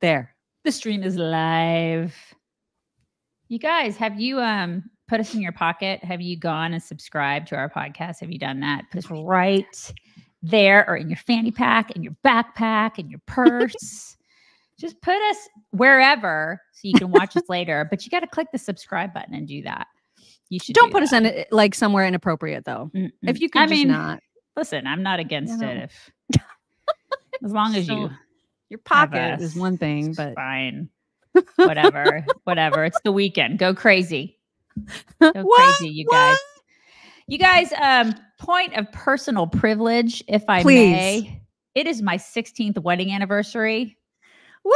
There. The stream is live. You guys, have you put us in your pocket? Have you gone and subscribed to our podcast? Have you done that? Put us right there or in your fanny pack, in your backpack, in your purse. Just put us wherever so you can watch us later. But you got to click the subscribe button and do that. You should don't do put that. Us in it, like somewhere inappropriate though. Mm-mm. If you can, I just mean, not. Listen, I'm not against it. If as long as so, you. Your pocket is one thing, but fine. Whatever. Whatever. It's the weekend. Go crazy. Go crazy, you guys. You guys, point of personal privilege, if I may. It is my 16th wedding anniversary. Woo!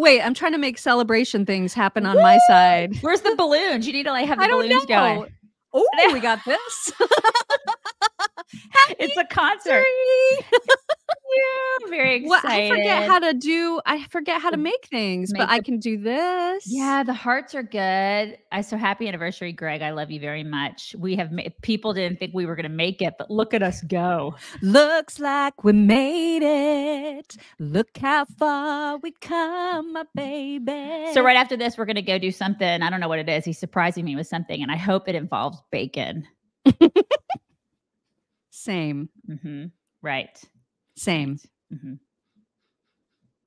Wait, I'm trying to make celebration things happen on my side. Where's the balloons? You need to like have the balloons going. Oh, we got this. It's a concert. Yeah, I'm very excited. Well, I forget how to make things, but I can do this. Yeah, the hearts are good. So happy anniversary, Greg. I love you very much. We have people didn't think we were going to make it, but look at us go. Looks like we made it. Look how far we come, my baby. So right after this, we're going to go do something. I don't know what it is. He's surprising me with something, and I hope it involves bacon. Same. Mm-hmm. Right. Same. Mm-hmm.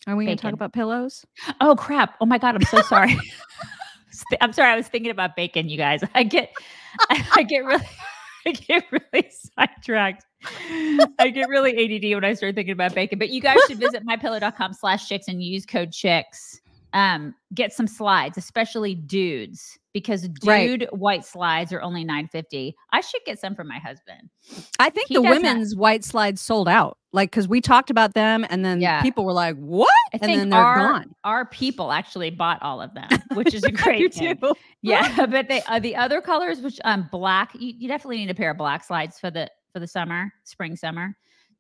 Are we going to talk about pillows? Oh, crap. Oh, my God. I'm so sorry. I'm sorry. I was thinking about bacon, you guys. I get really sidetracked. I get really ADD when I start thinking about bacon. But you guys should visit mypillow.com/chicks and use code chicks. Get some slides, especially dudes, because white slides are only $9.50. I should get some for my husband. I think the women's white slides sold out, like, because we talked about them and then people were like, what? I think then they're gone. Our people actually bought all of them, which is a great thing. Yeah. But they the other colors, which black, you definitely need a pair of black slides for the summer, spring, summer.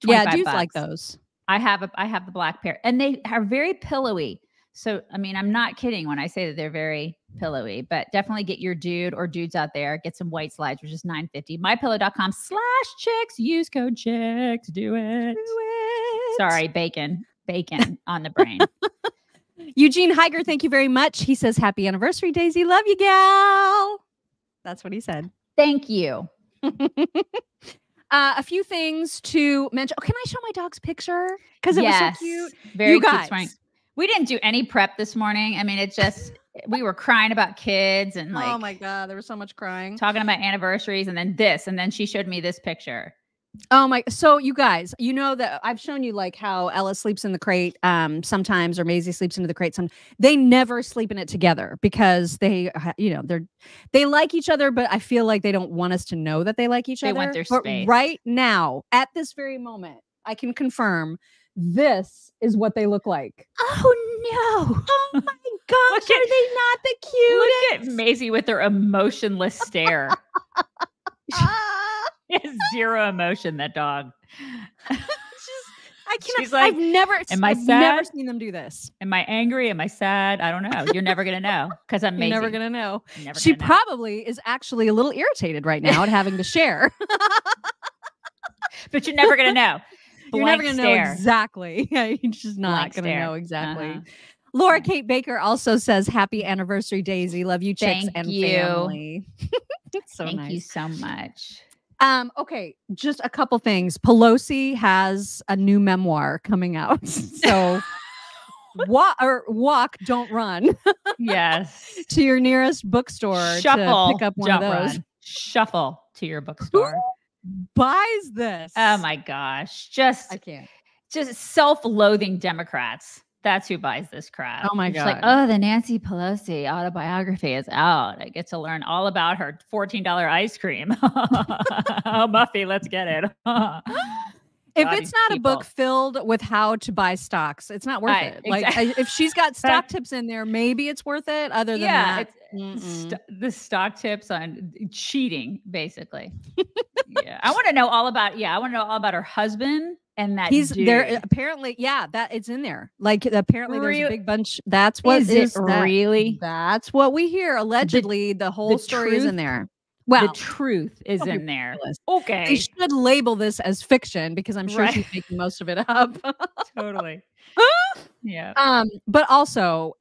Yeah, dudes like those. I have the black pair and they are very pillowy. So, I mean, I'm not kidding when I say that they're very pillowy, but definitely get your dude or dudes out there. Get some white slides, which is $9.50. MyPillow.com/chicks. Use code chicks. Do it. Do it. Sorry, bacon. Bacon on the brain. Eugene Heiger, thank you very much. He says, happy anniversary, Daisy. Love you, gal. That's what he said. Thank you. A few things to mention. Oh, can I show my dog's picture? Because it was so cute. Very cute, Frank. We didn't do any prep this morning. I mean, it's just, we were crying about kids and like, oh my God, there was so much crying. Talking about anniversaries and then this, and then she showed me this picture. Oh my. So you guys, you know that I've shown you like how Ella sleeps in the crate sometimes, or Maisie sleeps into the crate. They never sleep in it together because they like each other, but I feel like they don't want us to know that they like each other. They want their space. But right now at this very moment, I can confirm this is what they look like. Oh no. Oh my gosh. Are they not the cutest? Look at Maisie with her emotionless stare. She has zero emotion, that dog. I cannot. Like, I've never seen them do this. Am I angry? Am I sad? I don't know. You're never going to know because I'm Maisie. You're never going to know. She probably is actually a little irritated right now at having to share. But you're never going to know. You're never going to know exactly. Yeah, you're just not going to know exactly. Uh-huh. Laura Kate Baker also says, happy anniversary, Daisy. Love you, chicks and family. So thank you so much. Okay, just a couple things. Pelosi has a new memoir coming out. So walk, don't run. Yes. To your nearest bookstore. Shuffle, to pick up one of those. Run. Shuffle to your bookstore. Buys this. Oh my gosh. I can't. Just self-loathing Democrats. That's who buys this crap. Oh my God. Like, oh, the Nancy Pelosi autobiography is out. I get to learn all about her $14 ice cream. Oh, Muffy, let's get it. If it's not a book filled with how to buy stocks, it's not worth it. Exactly. Like if she's got stock tips in there, maybe it's worth it. Other than that, the stock tips on cheating, basically. Yeah, I want to know all about. Yeah, I want to know all about her husband and that he's dude. There. Apparently, yeah, that it's in there. Like apparently, there's a big bunch. That's what really. That's what we hear. Allegedly, the whole story is in there. Well, the truth is in there. Okay. They should label this as fiction because I'm sure she's making most of it up. Totally. Yeah. But also,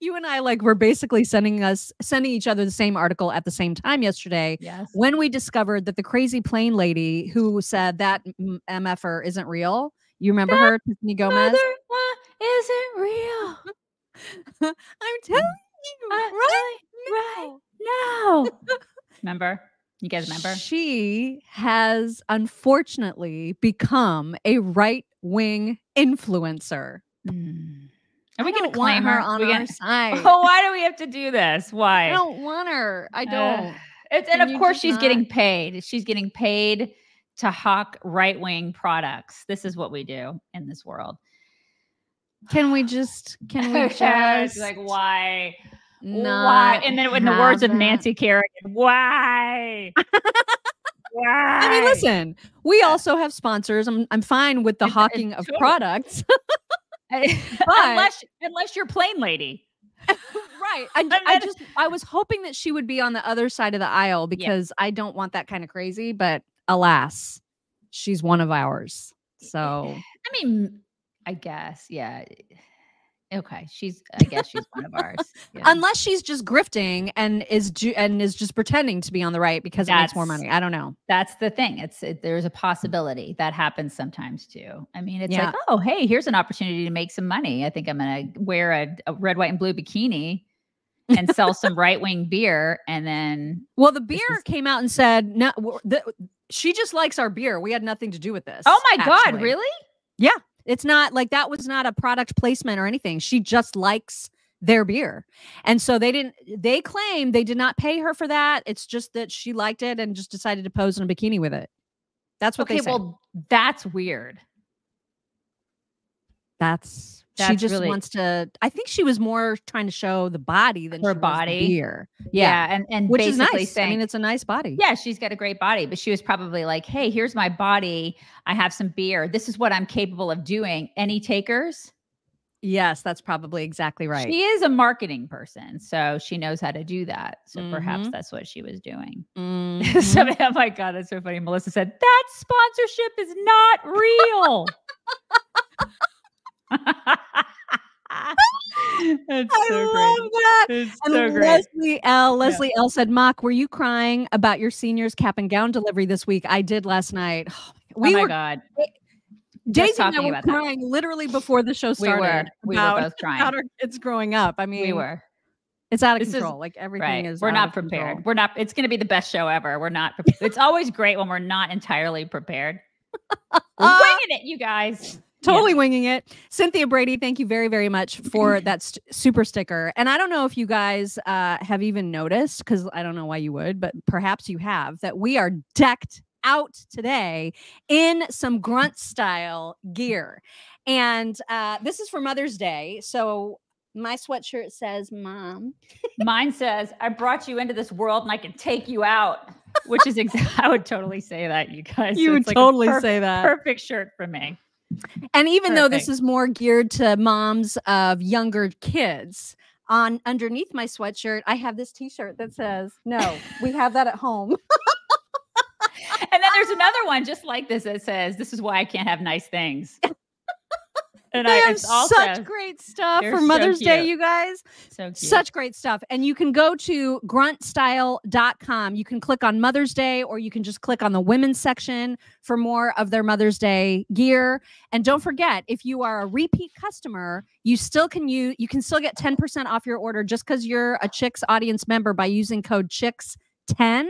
you and I were basically sending each other the same article at the same time yesterday. Yes. When we discovered that the crazy plain lady who said that MFR isn't real. You remember her, Tiffany Gomez? Isn't real. I'm telling you, right now. Remember? You guys remember? She has unfortunately become a right-wing influencer. Mm. Are we going to claim her on our side? Oh, why do we have to do this? Why? I don't want her. I don't. And of course, she's getting paid. She's getting paid to hawk right-wing products. This is what we do in this world. Can we just why? Why? And then in the words of Nancy Kerrigan, why? Why? I mean, listen, we also have sponsors. I'm fine with the hawking of products. unless you're plain lady. Right. I was hoping that she would be on the other side of the aisle because I don't want that kind of crazy, but alas, she's one of ours. So I mean, I guess. Yeah. Okay. I guess she's one of ours. Yeah. Unless she's just grifting and is just pretending to be on the right because it makes more money. I don't know. That's the thing. There's a possibility that happens sometimes too. I mean, it's like, oh, hey, here's an opportunity to make some money. I think I'm going to wear a red, white, and blue bikini and sell some right-wing beer. And then, well, the beer came out and said, no, she just likes our beer. We had nothing to do with this. Oh my God. Really? Yeah. It's not like that was not a product placement or anything. She just likes their beer. And so they claim they did not pay her for that. It's just that she liked it and just decided to pose in a bikini with it. That's what they say. Well, that's weird. She just really wants to, I think she was more trying to show the body than her body. The beer. Yeah. And which is nice. Saying, I mean, it's a nice body. Yeah. She's got a great body, but she was probably like, hey, here's my body. I have some beer. This is what I'm capable of doing. Any takers? Yes. That's probably exactly right. She is a marketing person. So she knows how to do that. So perhaps that's what she was doing. Mm-hmm. Oh my God. That's so funny. Melissa said, that sponsorship is not real. I love that. It's so great. Leslie L said, Mock, were you crying about your senior's cap and gown delivery this week? I did last night. Oh my God. Daisy and I were crying literally before the show started. We were both crying. About our kids growing up. I mean, we were. It's out of control. Everything is. We're not prepared. We're not. It's going to be the best show ever. We're not prepared. It's always great when we're not entirely prepared. We're winging it, you guys. Totally winging it. Cynthia Brady, thank you very, very much for that super sticker. And I don't know if you guys have even noticed, because I don't know why you would, but perhaps you have, that we are decked out today in some Grunt Style gear. And this is for Mother's Day. So my sweatshirt says, Mom. Mine says, I brought you into this world and I can take you out. Which is I would totally say that, you guys. You would totally say that. Perfect shirt for me. And even though this is more geared to moms of younger kids, underneath my sweatshirt, I have this T-shirt that says, no, we have that at home. And then there's another one just like this that says, this is why I can't have nice things. And such great stuff for Mother's Day, you guys. So cute. Such great stuff. And you can go to gruntstyle.com. You can click on Mother's Day, or you can just click on the women's section for more of their Mother's Day gear. And don't forget, if you are a repeat customer, you still can you can still get 10% off your order just because you're a Chicks audience member by using code CHICKS10.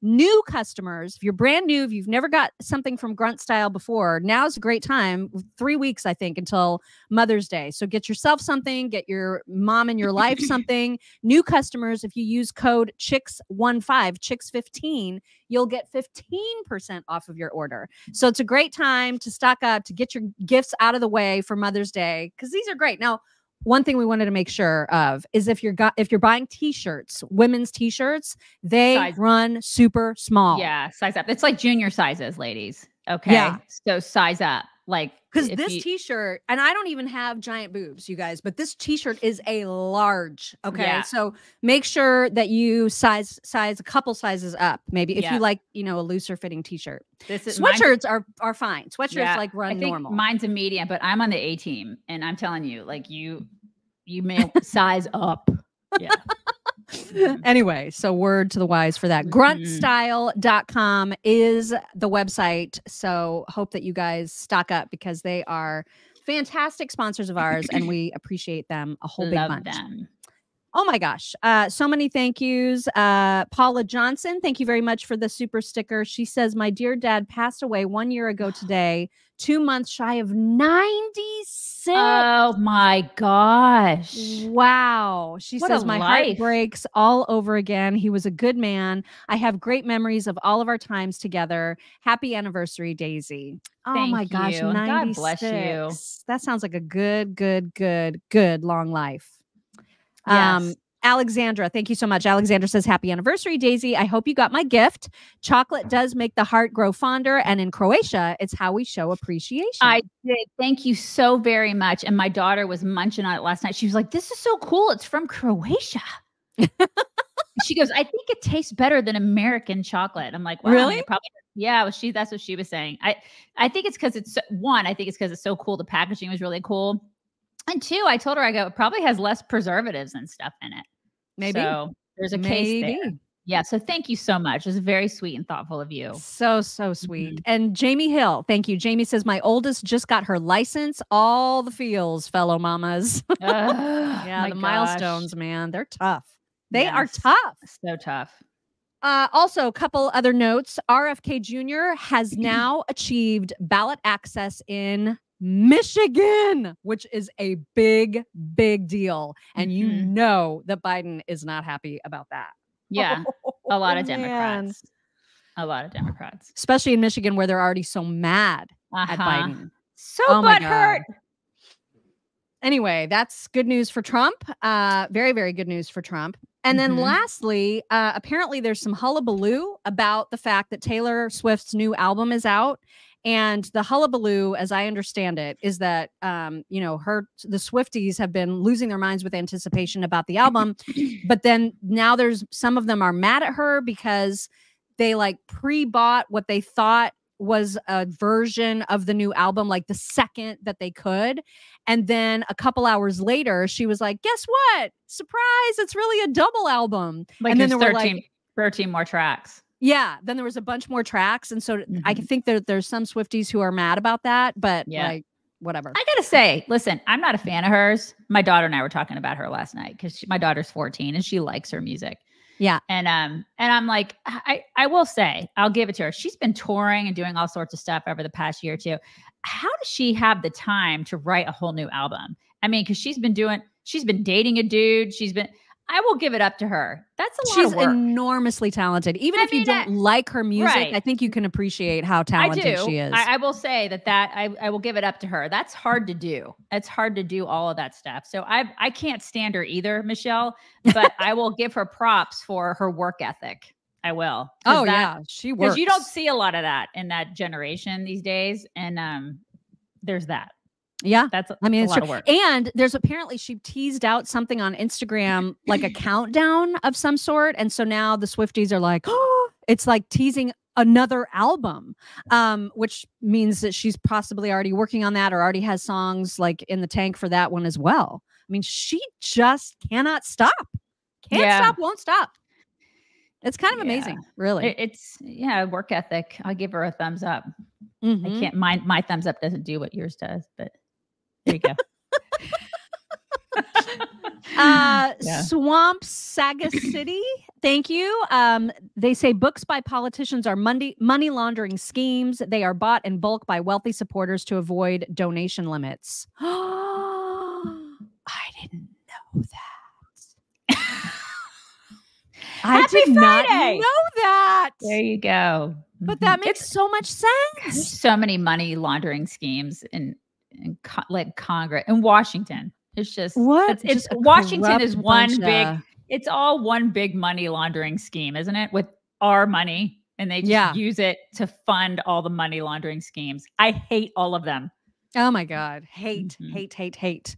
New customers, if you're brand new, if you've never got something from Grunt Style before, now's a great time. 3 weeks, I think, until Mother's Day. So get yourself something, get your mom in your life something. New customers, if you use code CHICKS15, CHICKS15, you'll get 15% off of your order. So it's a great time to stock up, to get your gifts out of the way for Mother's Day, because these are great. Now, one thing we wanted to make sure of is if you're buying T-shirts, women's T-shirts, they run super small. Yeah, size up. It's like junior sizes, ladies. Okay, yeah. So size up. Like, because this t-shirt, and I don't even have giant boobs, you guys, but this t-shirt is a large. Okay. Yeah. So make sure that you size a couple sizes up, maybe if you like, you know, a looser fitting t-shirt. This is sweatshirts are fine. Sweatshirts like run normal. Mine's a medium, but I'm on the A team. And I'm telling you, like you may size up. Yeah. Anyway, so word to the wise for that. Gruntstyle.com is the website. So hope that you guys stock up because they are fantastic sponsors of ours and we appreciate them a whole big bunch. Them. Oh my gosh. So many thank yous. Paula Johnson, thank you very much for the super sticker. She says, my dear dad passed away 1 year ago today, 2 months shy of 96. Oh my gosh. Wow. She says, my heart breaks all over again. He was a good man. I have great memories of all of our times together. Happy anniversary, Daisy. Oh my gosh. 96. God bless you. That sounds like a good long life. Yes. Alexandra, thank you so much. Alexandra says, happy anniversary, Daisy. I hope you got my gift. Chocolate does make the heart grow fonder. And in Croatia, it's how we show appreciation. I did. Thank you so very much. And my daughter was munching on it last night. She was like, this is so cool. It's from Croatia. She goes, I think it tastes better than American chocolate. I'm like, wow, really? I mean, probably, yeah, well, that's what she was saying. I think it's because it's so cool. The packaging was really cool. And two, I told her, I go, it probably has less preservatives and stuff in it. Maybe. So there's a case there. Yeah. So thank you so much. It's very sweet and thoughtful of you. So sweet. Mm-hmm. And Jamie Hill, thank you. Jamie says, my oldest just got her license. All the feels, fellow mamas. Yeah, the milestones, man. They're tough. They are tough. So tough. Also, a couple other notes. RFK Jr. has now achieved ballot access in Michigan, which is a big deal. And you know that Biden is not happy about that. Yeah. A lot of Democrats. Man. A lot of Democrats. Especially in Michigan where they're already so mad at Biden. So butthurt. Anyway, that's good news for Trump. Very, very good news for Trump. And then lastly, apparently there's some hullabaloo about the fact that Taylor Swift's new album is out. And the hullabaloo, as I understand it, is that, you know, the Swifties have been losing their minds with anticipation about the album. But then now some of them are mad at her because they like pre-bought what they thought was a version of the new album, like the second that they could. And then a couple hours later, she was like, guess what? Surprise. It's really a double album. Like, and then there were like 13 more tracks. Yeah. Then there was a bunch more tracks. And so I think that there's some Swifties who are mad about that, but like, whatever. I got to say, listen, I'm not a fan of hers. My daughter and I were talking about her last night because my daughter's 14 and she likes her music. Yeah. And I'm like, I will say, I'll give it to her. She's been touring and doing all sorts of stuff over the past year or two. How does she have the time to write a whole new album? I mean, because she's been dating a dude. I will give it up to her. That's a lot of work. She's enormously talented. Even if you don't like her music, I think you can appreciate how talented she is. I will say that I will give it up to her. That's hard to do. It's hard to do all of that stuff. So I can't stand her either, Michelle, but I will give her props for her work ethic. I will. Oh, yeah. She works. Because you don't see a lot of that in that generation these days. And there's that. Yeah, it's a lot of work. And there's apparently she teased out something on Instagram, like a countdown of some sort. And so now the Swifties are like, oh, it's like teasing another album, which means that she's possibly already working on that or already has songs like in the tank for that one as well. I mean, she just cannot stop. Can't stop, won't stop. It's kind of amazing, really. It's work ethic. I'll give her a thumbs up. I can't mind. My thumbs up doesn't do what yours does, but. There you go. Swamp Saga City. Thank you. They say books by politicians are money laundering schemes. They are bought in bulk by wealthy supporters to avoid donation limits. I didn't know that. I did not know that. There you go. But that makes so much sense. There's so many money laundering schemes in Congress and Washington. It's just what it's Washington is one big. It's all one big money laundering scheme, isn't it? With our money, and they just use it to fund all the money laundering schemes. I hate all of them. Oh my God. Hate, hate.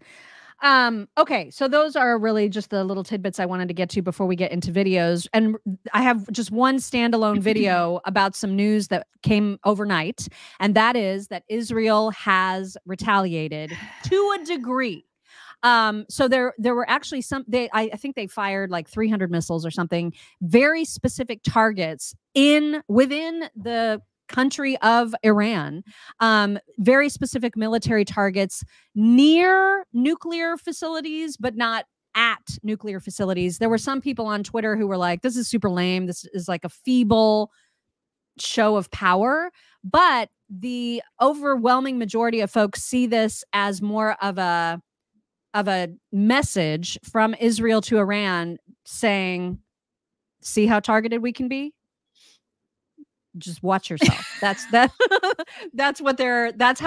Okay. So those are really just the little tidbits I wanted to get to before we get into videos. And I have just one standalone video about some news that came overnight. And that is that Israel has retaliated to a degree. So there were actually some, I think they fired like 300 missiles or something, very specific targets within the country of Iran, very specific military targets near nuclear facilities, but not at nuclear facilities. There were some people on Twitter who were like, this is super lame. This is like a feeble show of power. But the overwhelming majority of folks see this as more of a message from Israel to Iran saying, see how targeted we can be? Just watch yourself. That's how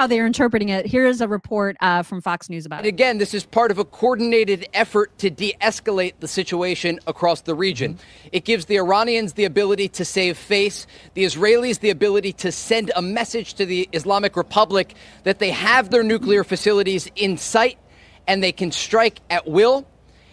they're interpreting it. Here is a report from Fox News about it. And again, this is part of a coordinated effort to de-escalate the situation across the region. It gives the Iranians the ability to save face, the Israelis the ability to send a message to the Islamic Republic that they have their nuclear facilities in sight and they can strike at will.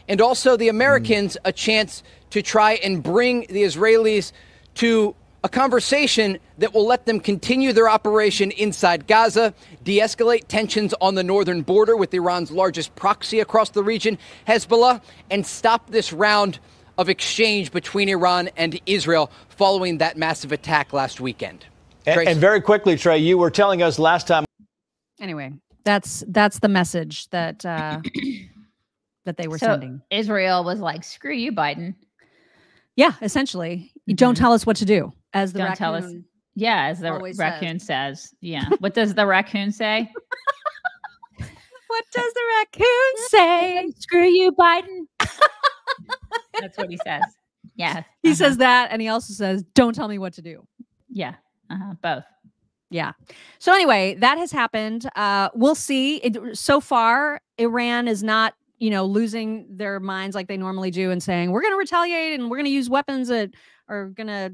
And also the Americans a chance to try and bring the Israelis to a conversation that will let them continue their operation inside Gaza, de-escalate tensions on the northern border with Iran's largest proxy across the region, Hezbollah, and stop this round of exchange between Iran and Israel following that massive attack last weekend. And very quickly, Trey, you were telling us last time. Anyway, that's the message that that they were sending. Israel was like, "Screw you, Biden." Yeah, essentially, you don't tell us what to do. As the raccoon, yeah, as the raccoon says, yeah. What does the raccoon say? What does the raccoon say? Screw you, Biden. That's what he says. Yeah, he says that, and he also says, "Don't tell me what to do." Yeah, both. Yeah. So anyway, that has happened. We'll see. So far, Iran is not, you know, losing their minds like they normally do and saying we're going to retaliate and we're going to use weapons that are going to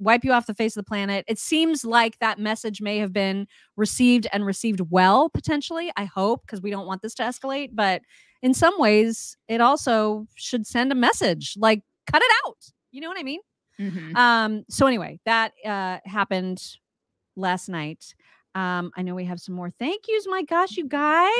wipe you off the face of the planet. It seems like that message may have been received and received well, potentially, I hope, because we don't want this to escalate. But in some ways, it also should send a message like, cut it out. You know what I mean? So anyway, that happened last night. I know we have some more thank yous. My gosh, you guys.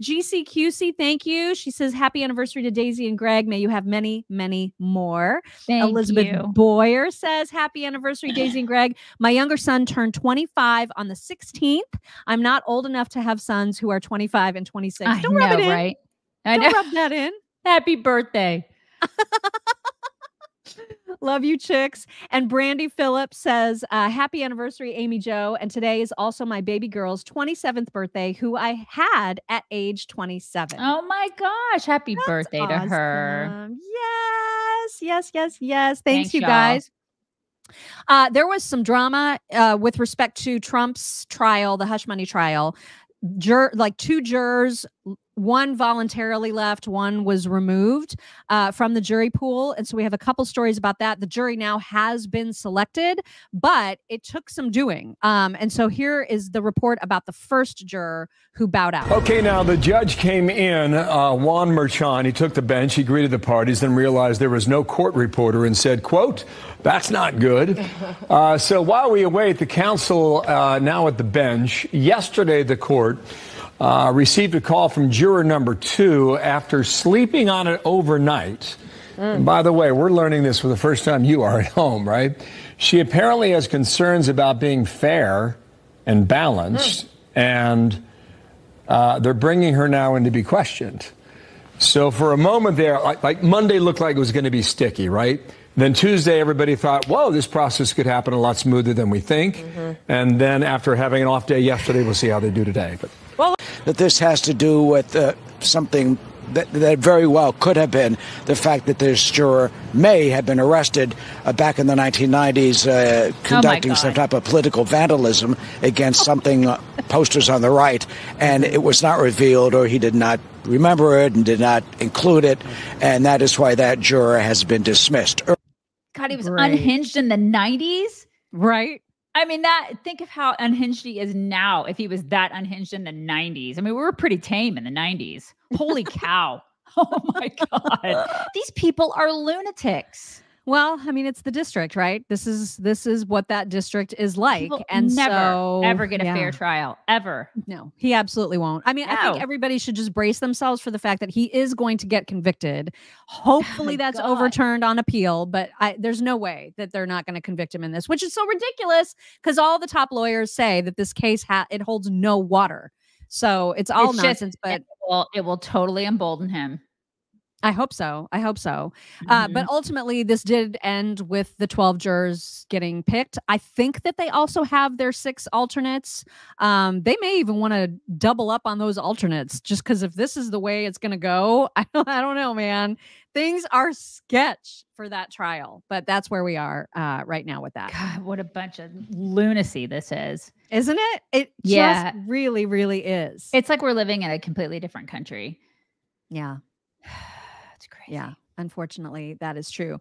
GCQC, thank you. She says, happy anniversary to Daisy and Greg. May you have many, many more. Thank Elizabeth you. Boyer says, happy anniversary, Daisy and Greg. My younger son turned 25 on the 16th. I'm not old enough to have sons who are 25 and 26. Don't rub that in. Happy birthday. Love you, chicks. And Brandy Phillips says, happy anniversary, Amy Jo. And today is also my baby girl's 27th birthday, who I had at age 27. Oh, my gosh. Happy birthday to her. Yes. Thanks you guys. There was some drama with respect to Trump's trial, the hush money trial. Two jurors, one voluntarily left, one was removed from the jury pool. And so we have a couple stories about that. The jury now has been selected, but it took some doing. And so here is the report about the first juror who bowed out. Okay, now the judge came in, Juan Merchan. He took the bench, he greeted the parties, then realized there was no court reporter and said, quote, "That's not good." So while we await the counsel now at the bench, yesterday the court received a call from juror number 2 after sleeping on it overnight. And by the way, we're learning this for the first time. You are at home, right? She apparently has concerns about being fair and balanced, and they're bringing her now in to be questioned. So for a moment there, like Monday looked like it was going to be sticky, right? Then Tuesday, everybody thought, whoa, this process could happen a lot smoother than we think. And then after having an off day yesterday, we'll see how they do today. But that this has to do with something that very well could have been the fact that this juror may have been arrested back in the 1990s conducting some type of political vandalism against something, posters on the right, and it was not revealed, or he did not remember it and did not include it, and that is why that juror has been dismissed. God, he was unhinged in the 90s? Right. I mean, that, think of how unhinged he is now if he was that unhinged in the 90s. I mean, we were pretty tame in the 90s. Holy cow. Oh, my God. These people are lunatics. Well, I mean, it's the district, right? This is what that district is like. People and never get a fair trial, ever. No, he absolutely won't. I mean, no. I think everybody should just brace themselves for the fact that he is going to get convicted. Hopefully that's overturned on appeal, but there's no way that they're not going to convict him in this, which is so ridiculous because all the top lawyers say that this case, it holds no water. So it's all nonsense, but it will totally embolden him. I hope so. I hope so. But ultimately, this did end with the 12 jurors getting picked. I think that they also have their 6 alternates. They may even want to double up on those alternates just because if this is the way it's going to go, I don't know, man. Things are sketch for that trial, but that's where we are right now with that. God, what a bunch of lunacy this is. Isn't it? It just really, really is. It's like we're living in a completely different country. Yeah. Yeah, unfortunately, that is true.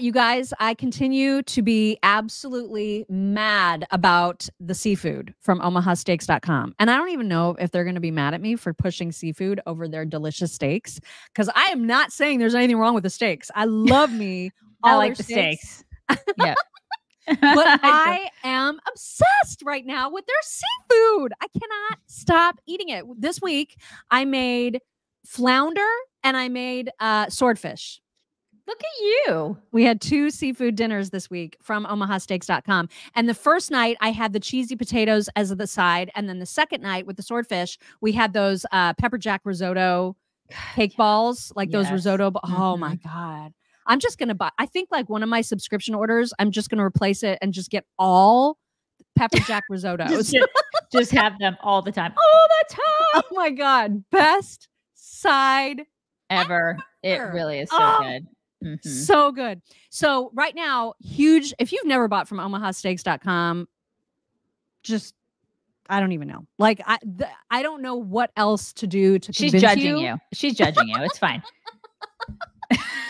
You guys, I continue to be absolutely mad about the seafood from OmahaSteaks.com. And I don't even know if they're going to be mad at me for pushing seafood over their delicious steaks, because I am not saying there's anything wrong with the steaks. I love me. I like the steaks. Yeah. But I am obsessed right now with their seafood. I cannot stop eating it. This week, I made flounder. And I made swordfish. Look at you. We had 2 seafood dinners this week from OmahaSteaks.com. And the first night I had the cheesy potatoes as the side. And then the second night with the swordfish, we had those pepper jack risotto cake balls, like those risotto. Oh, my God. I'm just going to buy. I think like one of my subscription orders, I'm just going to replace it and just get all pepper jack risottos. just have them all the time. All the time. Oh, my God. Best side ever. It really is so good. Mm-hmm. So good. So right now, huge. If you've never bought from OmahaSteaks.com, just, I don't even know. Like, I don't know what else to do to convince you. She's judging you. It's fine.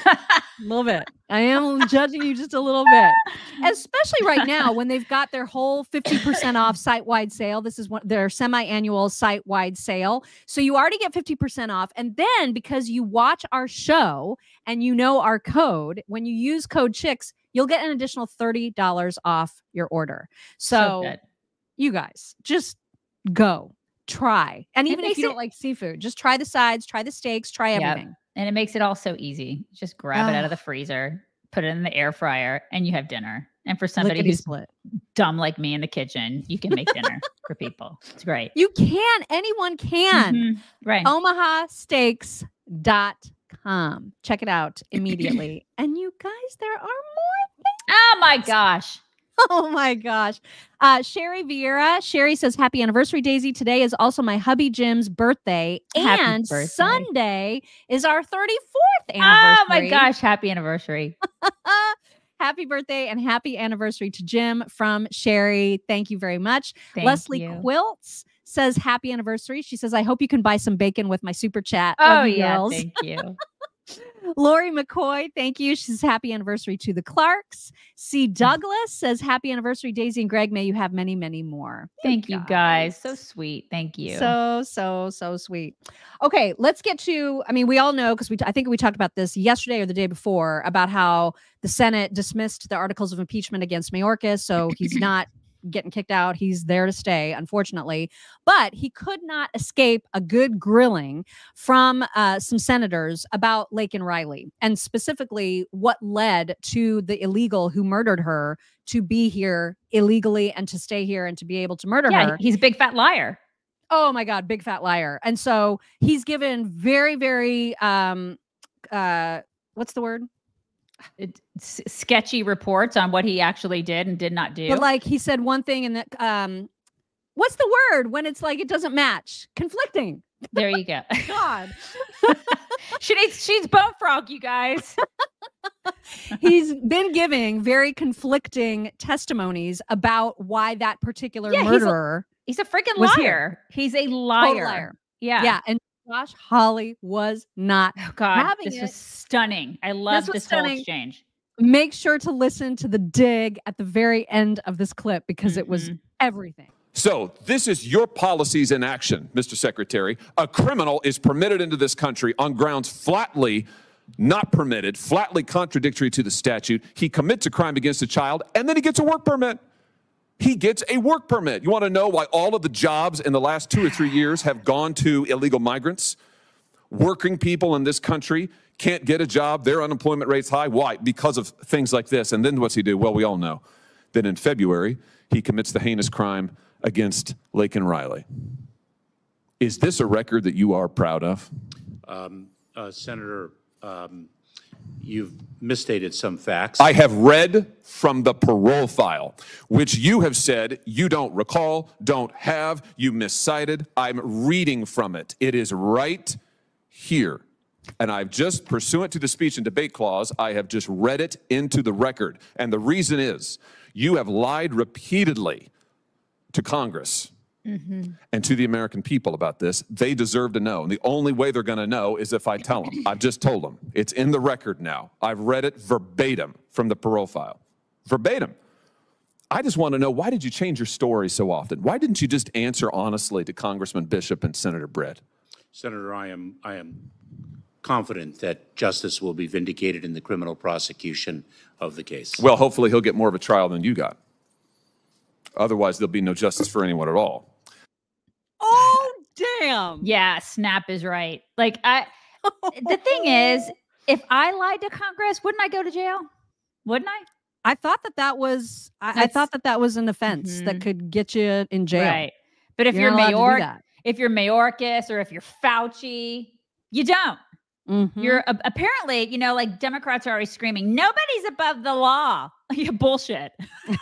A little bit. I am judging you just a little bit, especially right now when they've got their whole 50% off site-wide sale. This is their semi-annual site-wide sale. So you already get 50% off. And then because you watch our show and you know our code, when you use code CHICKS, you'll get an additional $30 off your order. So you guys just go try. And even if you don't like seafood, just try the sides, try the steaks, try everything. And it makes it all so easy. Just grab it out of the freezer, put it in the air fryer, and you have dinner. And for somebody who's dumb like me in the kitchen, you can make dinner for people. It's great. You can. Anyone can. Mm-hmm. Right. OmahaSteaks.com. Check it out immediately. And you guys, there are more things. Oh, my gosh. Oh, my gosh. Sherry Vieira. Sherry says, happy anniversary, Daisy. Today is also my hubby Jim's birthday. And birthday. Sunday is our 34th anniversary. Oh, my gosh. Happy anniversary. Happy birthday and happy anniversary to Jim from Sherry. Thank you very much. Leslie Quilts says, happy anniversary. She says, I hope you can buy some bacon with my super chat. Oh, yeah. Thank you. Lori McCoy, thank you. She says, happy anniversary to the Clarks. C. Douglas says, happy anniversary, Daisy and Greg. May you have many, many more. Thank you, guys. So sweet. Thank you. So sweet. Okay, let's get to, I mean, we all know, because I think we talked about this yesterday or the day before, about how the Senate dismissed the articles of impeachment against Mayorkas, so he's not getting kicked out. He's there to stay, unfortunately. But he could not escape a good grilling from some senators about Laken Riley, and specifically what led to the illegal who murdered her to be here illegally and to stay here and to be able to murder her. He's a big fat liar. Oh, my God. Big fat liar. And so he's given very, very, what's the word? Sketchy reports on what he actually did and did not do. But like he said one thing and that, what's the word when it's like, it doesn't match? Conflicting. There you go. God. she's bone frog, you guys. He's been giving very conflicting testimonies about why that particular murderer. He's a freaking liar. He's a liar. Total liar. Yeah. Yeah. And Josh Hawley was not having it. This was stunning. I love this whole exchange. Make sure to listen to the dig at the very end of this clip because it was everything. So this is your policies in action, Mr. Secretary. A criminal is permitted into this country on grounds flatly not permitted, flatly contradictory to the statute. He commits a crime against a child, and then he gets a work permit. He gets a work permit. You want to know why all of the jobs in the last 2 or 3 years have gone to illegal migrants? Working people in this country can't get a job. Their unemployment rate's high. Why? Because of things like this. And then what's he do? Well, we all know. Then in February, he commits the heinous crime against Laken Riley. Is this a record that you are proud of? Senator, you've misstated some facts. I have read from the parole file, which you have said you don't recall, don't have, you miscited. I'm reading from it. It is right here. And I've just, pursuant to the speech and debate clause, I have just read it into the record. And the reason is you have lied repeatedly to Congress and to the American people about this. They deserve to know. And the only way they're going to know is if I tell them. I've just told them. It's in the record now. I've read it verbatim from the parole file. Verbatim. I just want to know, why did you change your story so often? Why didn't you just answer honestly to Congressman Bishop and Senator Brett? Senator, I am confident that justice will be vindicated in the criminal prosecution of the case. Well, hopefully he'll get more of a trial than you got. Otherwise, there'll be no justice for anyone at all. Oh, damn. Yeah, Snap is right. Like, the thing is, if I lied to Congress, wouldn't I go to jail? Wouldn't I? I thought that that was, I thought that that was an offense that could get you in jail. Right. But if you're Mayorkas or if you're Fauci, you don't. You're apparently, you know, like Democrats are always screaming, nobody's above the law. Yeah, bullshit.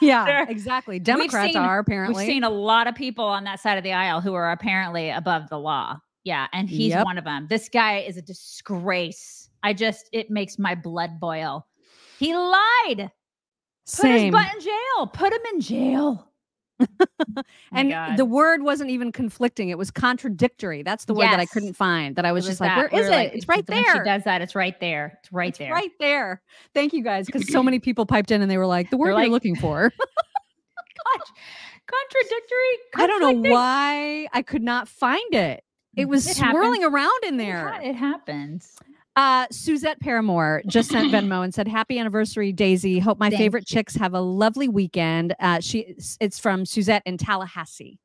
Yeah, exactly. Democrats are apparently. We've seen a lot of people on that side of the aisle who are apparently above the law. Yeah, and he's one of them. This guy is a disgrace. It makes my blood boil. He lied. Same. Put his butt in jail. Put him in jail. And the word wasn't even conflicting. It was contradictory. That's the word that I couldn't find, that I was just like, where is it? It's right there. She does that. It's right there. It's right there. Right there. Thank you guys. Because so many people piped in and they were like, the word you're looking for. Contradictory. I don't know why I could not find it. It was swirling around in there. It happens. Suzette Paramore just sent Venmo and said, happy anniversary, Daisy. Hope my favorite chicks have a lovely weekend. It's from Suzette in Tallahassee.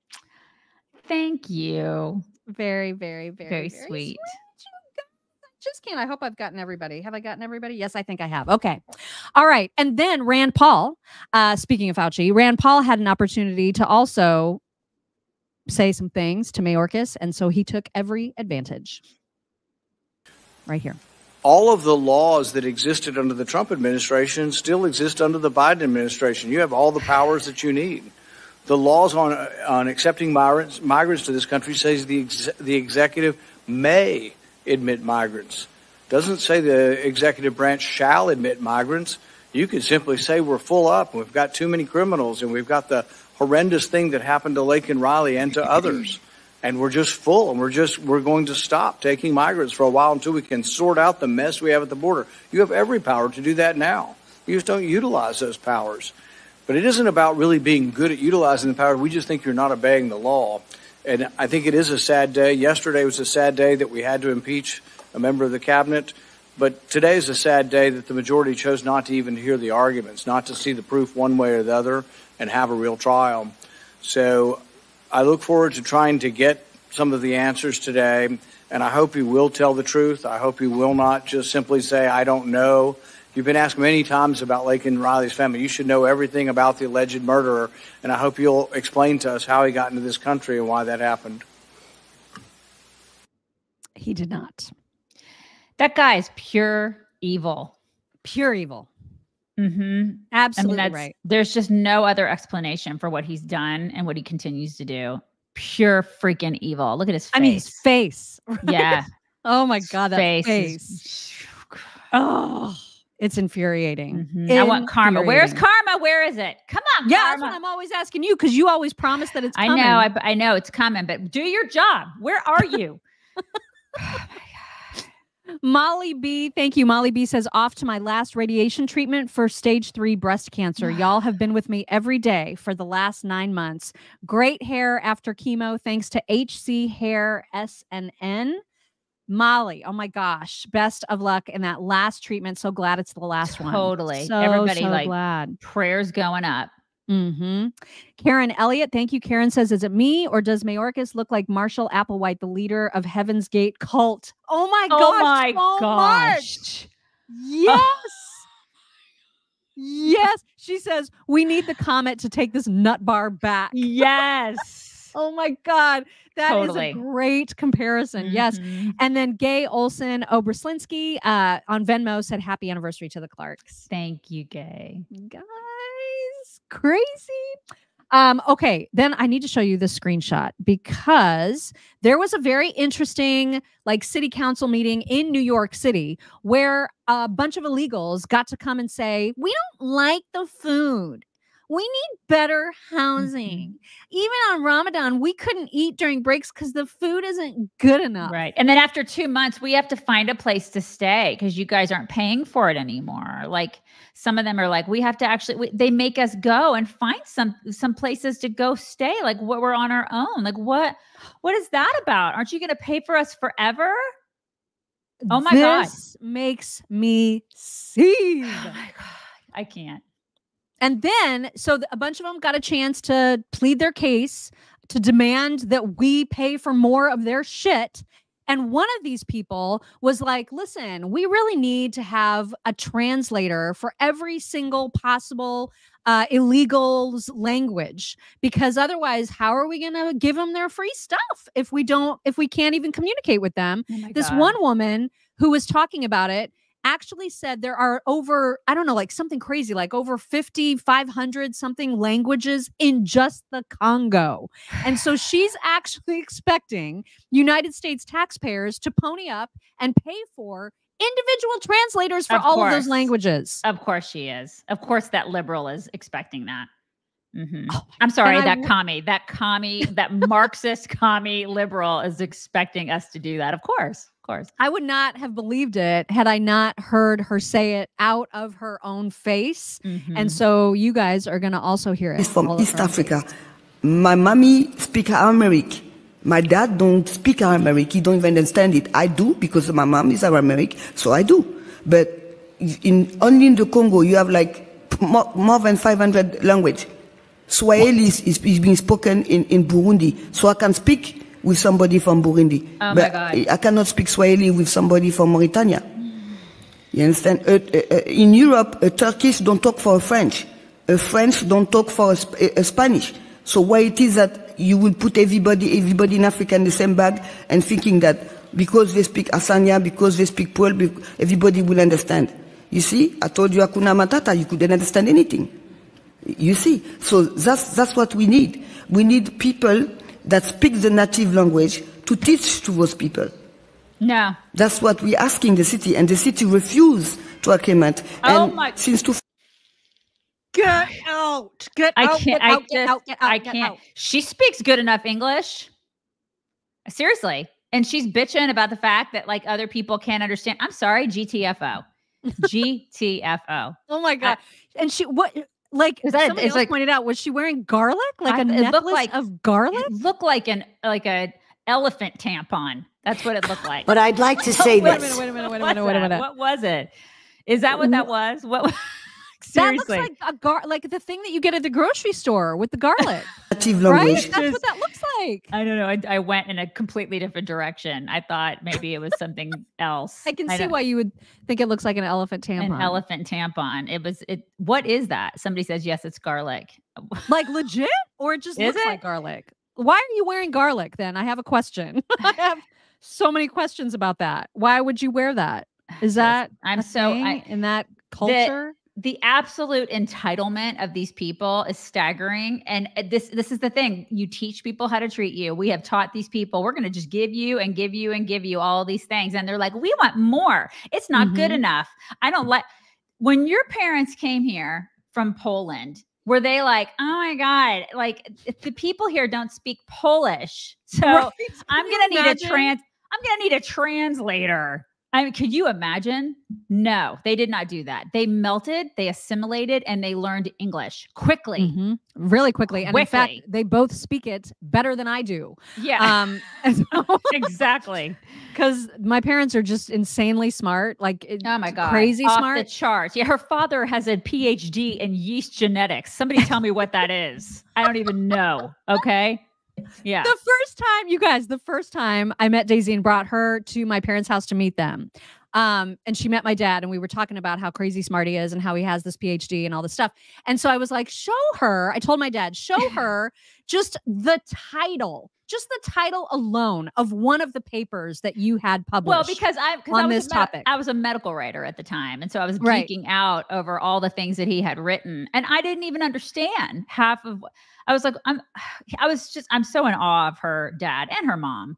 Thank you. Very, very, very, very sweet. Very sweet. Just can't. I hope I've gotten everybody. Have I gotten everybody? Yes, I think I have. Okay. All right. And then Rand Paul, speaking of Fauci, Rand Paul had an opportunity to also say some things to Mayorkas. And so he took every advantage. Right here. All of the laws that existed under the Trump administration still exist under the Biden administration. You have all the powers that you need. The laws on accepting migrants to this country says the executive may admit migrants. Doesn't say the executive branch shall admit migrants. You could simply say we're full up and we've got too many criminals and we've got the horrendous thing that happened to Laken Riley and to others. And we're just full, and we're going to stop taking migrants for a while until we can sort out the mess we have at the border. You have every power to do that now. You just don't utilize those powers. But it isn't about really being good at utilizing the power. We just think you're not obeying the law. And I think it is a sad day. Yesterday was a sad day that we had to impeach a member of the cabinet. But today is a sad day that the majority chose not to even hear the arguments, not to see the proof one way or the other and have a real trial. So I look forward to trying to get some of the answers today, and I hope you will tell the truth. I hope you will not just simply say, I don't know. You've been asked many times about Laken Riley's family. You should know everything about the alleged murderer, and I hope you'll explain to us how he got into this country and why that happened. He did not. That guy is pure evil. Pure evil. Absolutely. I mean, right. There's just no other explanation for what he's done and what he continues to do. Pure freaking evil. Look at his face. I mean, his face. Right? Yeah. Oh my God. That face. Oh, it's infuriating. I want karma. Where's karma? Where is it? Come on. Yeah. Karma. That's what I'm always asking you. Cause you always promise that it's coming. I know it's coming, but do your job. Where are you? Oh my God. Molly B, thank you. Molly B says, off to my last radiation treatment for stage 3 breast cancer. Y'all have been with me every day for the last 9 months. Great hair after chemo, thanks to HC Hair SNN. Molly, oh my gosh, best of luck in that last treatment. So glad it's the last one. Totally. So, everybody, so like, glad. Prayers going up. Karen Elliott, thank you. Karen says, is it me or does Mayorkas look like Marshall Applewhite, the leader of Heaven's Gate cult? Oh my gosh. Oh my gosh. Yes. Yes. She says, we need the comment to take this nut bar back. Yes. Oh my God. That is a great comparison. Yes. And then Gay Olson Oberslinsky on Venmo said, happy anniversary to the Clarks. Thank you, Gay. Guys, crazy. Okay, then I need to show you this screenshot because there was a very interesting like city council meeting in New York City where a bunch of illegals got to come and say, we don't like the food. We need better housing. Even on Ramadan, we couldn't eat during breaks because the food isn't good enough. Right. And then after 2 months, we have to find a place to stay because you guys aren't paying for it anymore. Like some of them are like, we have to actually, they make us go and find some places to go stay. Like what, we're on our own. Like what is that about? Aren't you going to pay for us forever? Oh my God. This makes me see. Oh my God. I can't. And then, so a bunch of them got a chance to plead their case to demand that we pay for more of their shit. And one of these people was like, listen, we really need to have a translator for every single possible illegal's language, because otherwise, how are we going to give them their free stuff if we don't, if we can't even communicate with them? Oh my God. One woman who was talking about it actually said there are over, I don't know, like something crazy, like over 500 something languages in just the Congo. And so she's actually expecting United States taxpayers to pony up and pay for individual translators for all of those languages. Of course she is. Of course that liberal is expecting that. Oh, I'm sorry, that commie, that Marxist commie liberal is expecting us to do that. Of course. I would not have believed it had I not heard her say it out of her own face. And so you guys are going to also hear it. It's from East Africa. My mommy speaks Amharic. My dad don't speak Amharic. He don't even understand it. I do because my mom is Amharic, so I do. But only in the Congo, you have like more than 500 languages. Swahili is being spoken in Burundi, so I can speak with somebody from Burundi. But I cannot speak Swahili with somebody from Mauritania. You understand? In Europe, a Turkish don't talk for a French. A French don't talk for a Spanish. So why it is that you will put everybody in Africa in the same bag and thinking that because they speak Asanya, because they speak Peul, everybody will understand. You see, I told you Hakuna Matata, you couldn't understand anything. You see? So that's what we need. We need people that speak the native language to teach to those people. No. That's what we ask in the city, and the city refused to acclimate. Get out. Get out. I can't. She speaks good enough English. Seriously. And she's bitching about the fact that like other people can't understand. I'm sorry, GTFO. GTFO. Oh my God. And she, what? Like somebody else pointed out, was she wearing garlic? Like a necklace of garlic? It looked like an elephant tampon. That's what it looked like. But I'd like to say this. Wait a minute. What was it? Is that what that was? What? Seriously. That looks like a like the thing that you get at the grocery store with the garlic. Right? That's what that looks like. I don't know. I went in a completely different direction. I thought maybe it was something else. I can see why you would think it looks like an elephant tampon. An elephant tampon. What is that? Somebody says, yes, it's garlic. Like legit? Or it just looks like garlic? Why are you wearing garlic then? I have a question. I have so many questions about that. Why would you wear that? Is that in that culture? The absolute entitlement of these people is staggering. And this is the thing. You teach people how to treat you. We have taught these people, we're going to just give you and give you and give you all these things. And they're like, we want more. It's not good enough. I don't like, when your parents came here from Poland, were they like, oh my God, like the people here don't speak Polish. So I'm going to need a translator. I mean, could you imagine? No, they did not do that. They melted, they assimilated, and they learned English quickly. Mm-hmm. Really quickly. And in fact, they both speak it better than I do. Yeah. Exactly. Because my parents are just insanely smart. Like, oh my God. Crazy off smart. Off the charts. Yeah, her father has a PhD in yeast genetics. Somebody tell me what that is. I don't even know. Okay. Yeah. The first time, you guys, the first time I met Daisy and brought her to my parents' house to meet them. And she met my dad and we were talking about how crazy smart he is and how he has this PhD and all this stuff. And so I was like, show her. I told my dad, show her just the title alone of one of the papers that you had published. Well, because I was a medical writer at the time. And so I was geeking out over all the things that he had written. And I didn't even understand half of what I was like. I'm so in awe of her dad and her mom.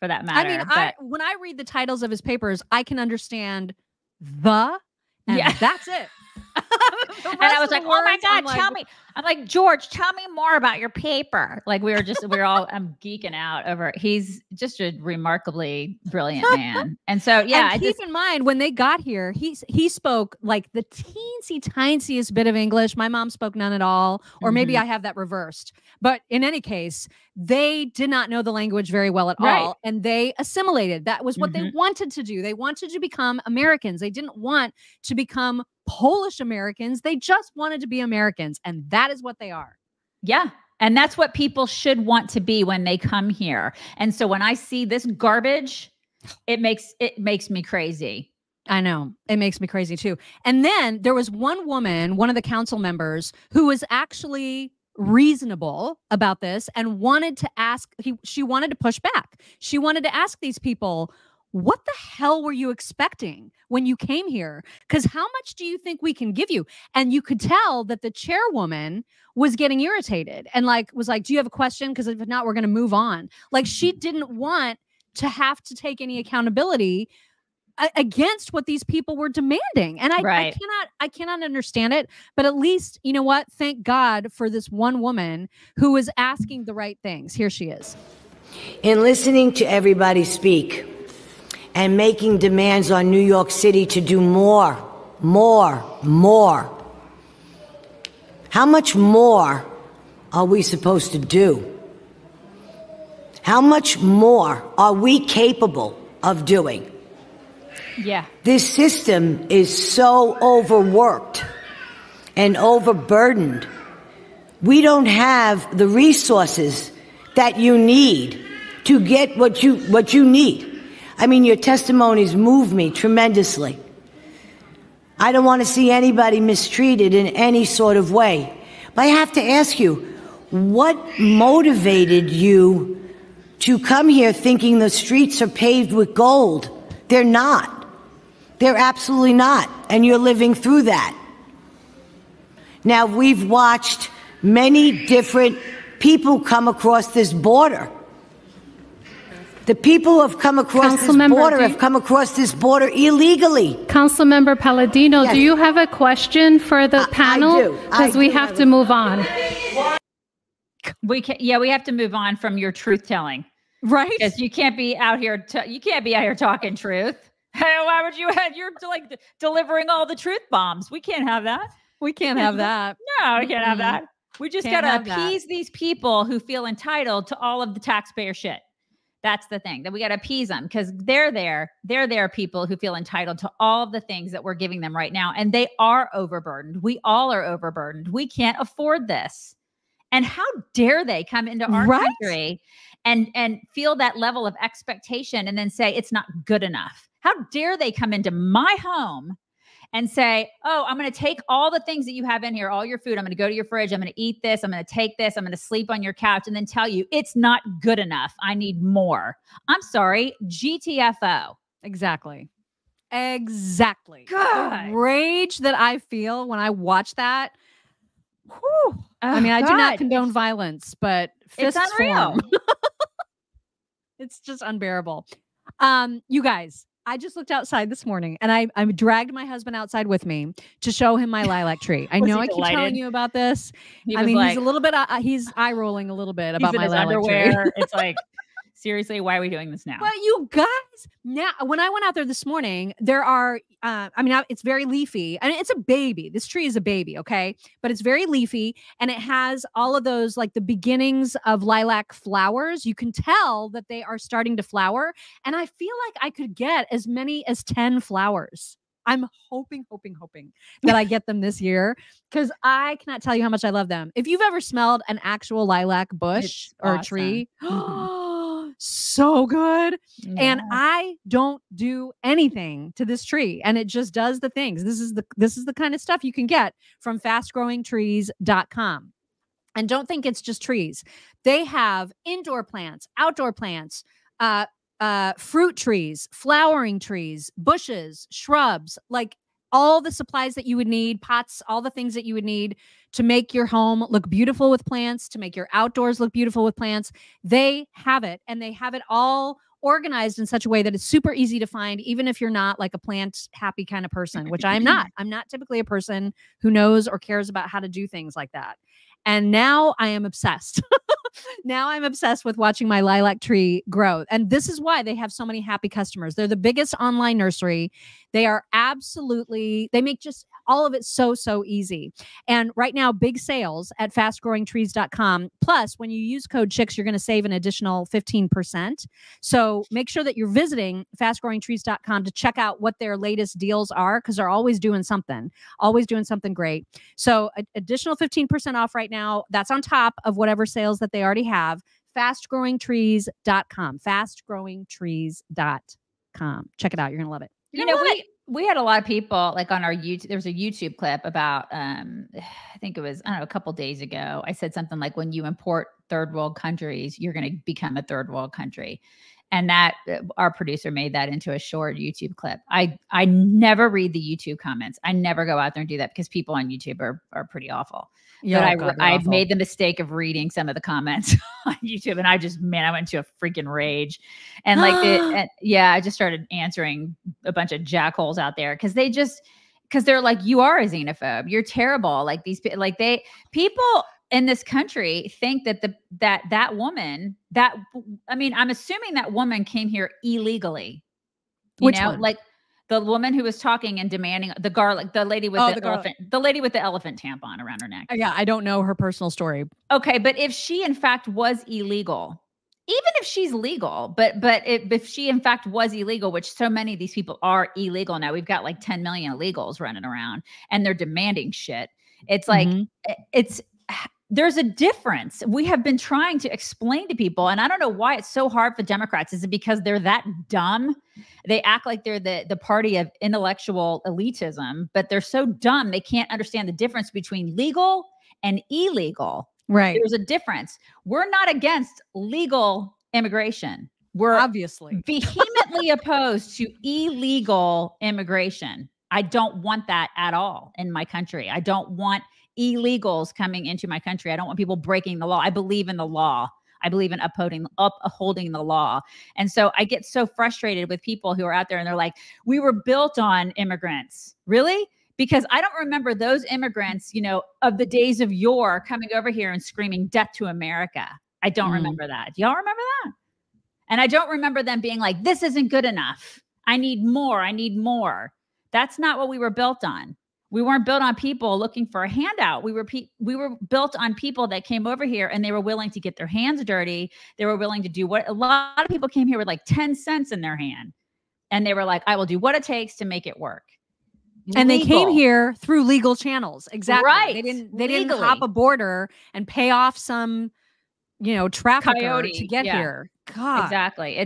For that matter. I mean, when I read the titles of his papers, I can understand that's it. And I was like, oh my God, tell me. I'm like, George, tell me more about your paper. Like I'm geeking out over it. He's just a remarkably brilliant man. And so, yeah. And keep in mind, when they got here, he spoke like the teensiest bit of English. My mom spoke none at all, or maybe I have that reversed. But in any case, they did not know the language very well at all. And they assimilated. That was what they wanted to do. They wanted to become Americans. They didn't want to become Polish Americans. They just wanted to be Americans. And that is what they are. Yeah. And that's what people should want to be when they come here. And so when I see this garbage, it makes me crazy. I know. It makes me crazy too. And then there was one woman, one of the council members, who was actually reasonable about this and wanted to ask, she wanted to push back. She wanted to ask these people, what the hell were you expecting when you came here? Because how much do you think we can give you? And you could tell that the chairwoman was getting irritated and was like, do you have a question? Because if not, we're going to move on. Like, she didn't want to have to take any accountability against what these people were demanding. And I cannot understand it. But at least, you know what? Thank God for this one woman who was asking the right things. Here she is. In listening to everybody speak, and making demands on New York City to do more. How much more are we supposed to do? How much more are we capable of doing? Yeah. This system is so overworked and overburdened. We don't have the resources that you need to get what you need. I mean, your testimonies move me tremendously. I don't want to see anybody mistreated in any sort of way. But I have to ask you, what motivated you to come here thinking the streets are paved with gold? They're not. They're absolutely not. And you're living through that. Now, we've watched many different people come across this border. The people who have come across this border illegally. Councilmember Palladino, yes. Do you have a question for the panel? Because we have to move on. We have to move on from your truth telling, right? Because you can't be out here. You can't be out here talking truth. Why would you? You're like delivering all the truth bombs. We can't have that. We can't have that. No, we can't have that. We just gotta appease these people who feel entitled to all of the taxpayer shit. That's the thing, that we got to appease them, because they're people who feel entitled to all of the things that we're giving them right now. And they are overburdened. We all are overburdened. We can't afford this. And how dare they come into our country and feel that level of expectation and then say, it's not good enough. How dare they come into my home and say, oh, I'm going to take all the things that you have in here, all your food. I'm going to go to your fridge. I'm going to eat this. I'm going to take this. I'm going to sleep on your couch, and then tell you it's not good enough. I need more. I'm sorry. GTFO. Exactly. Exactly. God. The rage that I feel when I watch that. Whew. Oh, I mean, I do not condone violence, but it's unreal. It's just unbearable. You guys. I just looked outside this morning and I dragged my husband outside with me to show him my lilac tree. I know I keep telling you about this. I mean, like, he's a little bit, he's eye rolling a little bit about my lilac tree. It's like, Seriously, why are we doing this now? Well, you guys, now when I went out there this morning, there are, I mean, it's very leafy and it's a baby. This tree is a baby, okay? But it's very leafy and it has all of those, like the beginnings of lilac flowers. You can tell that they are starting to flower. And I feel like I could get as many as 10 flowers. I'm hoping that I get them this year because I cannot tell you how much I love them. If you've ever smelled an actual lilac bush or tree, so good. Yeah. And I don't do anything to this tree and it just does the things. This is the kind of stuff you can get from FastGrowingTrees.com. And don't think it's just trees. They have indoor plants, outdoor plants, fruit trees, flowering trees, bushes, shrubs, like all the supplies that you would need, pots, all the things that you would need to make your home look beautiful with plants, to make your outdoors look beautiful with plants. They have it, and they have it all organized in such a way that it's super easy to find, even if you're not like a plant happy kind of person, which I'm not. I'm not typically a person who knows or cares about how to do things like that. And now I am obsessed. Now I'm obsessed with watching my lilac tree grow. And this is why they have so many happy customers. They're the biggest online nursery. They are absolutely, they make just all of it so, so easy. And right now, big sales at FastGrowingTrees.com. Plus, when you use code Chicks, you're going to save an additional 15%. So make sure that you're visiting FastGrowingTrees.com to check out what their latest deals are, because they're always doing something great. So an additional 15% off right now. That's on top of whatever sales that they already have. FastGrowingTrees.com. FastGrowingTrees.com. Check it out. You're going to love it. You know, we had a lot of people like on our YouTube, there was a YouTube clip about, I think it was, I don't know, a couple days ago. I said something like, when you import third world countries, you're going to become a third world country. And that our producer made that into a short YouTube clip. I never read the YouTube comments. I never go out there and do that because people on YouTube are pretty awful. Yeah, I've made the mistake of reading some of the comments on YouTube, and I just, man, I went to a freaking rage. And like, I just started answering a bunch of jackholes out there because they just, because they're like, you are a xenophobe. You're terrible. Like these, like they, people in this country think that that woman, that, I mean, I'm assuming that woman came here illegally. Which one? Like the woman who was talking and demanding the garlic, the lady with the lady with the elephant tampon around her neck. Yeah. I don't know her personal story. Okay. But if she in fact was illegal, even if she's legal, but if she in fact was illegal, which so many of these people are illegal now, we've got like 10 million illegals running around and they're demanding shit. It's like, there's a difference. We have been trying to explain to people, and I don't know why it's so hard for Democrats. Is it because they're that dumb? They act like they're the party of intellectual elitism, but they're so dumb they can't understand the difference between legal and illegal. Right. There's a difference. We're not against legal immigration. We're obviously vehemently opposed to illegal immigration. I don't want that at all in my country. I don't want illegals coming into my country. I don't want people breaking the law. I believe in the law. I believe in upholding the law. And so I get so frustrated with people who are out there and they're like, we were built on immigrants. Really? Because I don't remember those immigrants, you know, of the days of yore coming over here and screaming death to America. I don't remember that. Y'all remember that? And I don't remember them being like, this isn't good enough. I need more. I need more. That's not what we were built on. We weren't built on people looking for a handout. We were built on people that came over here and they were willing to get their hands dirty. They were willing to do what a lot of people came here with like 10 cents in their hand. And they were like, I will do what it takes to make it work. And legal. They came here through legal channels. Exactly. Right. They didn't hop a border and pay off some, you know, trafficker to get here. God. Exactly.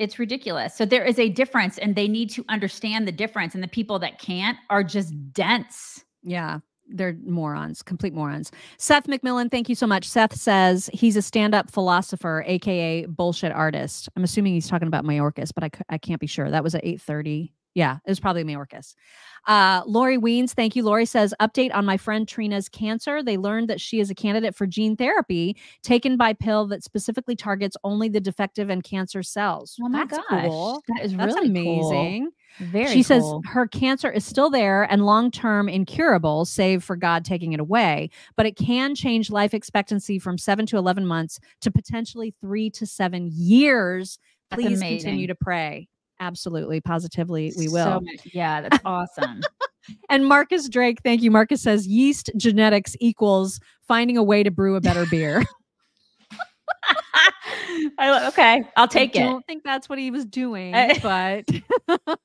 It's ridiculous. So there is a difference and they need to understand the difference. And the people that can't are just dense. Yeah. They're morons, complete morons. Seth McMillan, thank you so much. Seth says he's a stand-up philosopher, AKA bullshit artist. I'm assuming he's talking about Mayorkas, but I can't be sure. That was at 8:30. Yeah, it was probably Mayorkas. Lori Weens, thank you. Lori says, update on my friend Trina's cancer. They learned that she is a candidate for gene therapy taken by pill that specifically targets only the defective and cancer cells. Oh my gosh. Cool. That's really amazing. Cool. She says her cancer is still there and long-term incurable, save for God taking it away, but it can change life expectancy from 7 to 11 months to potentially 3 to 7 years. That's Please amazing. Continue to pray. Absolutely. Positively. We will. So much. Yeah. That's awesome. And Marcus Drake. Thank you. Marcus says yeast genetics equals finding a way to brew a better beer. Okay. I'll take it. I don't think that's what he was doing, but. Oh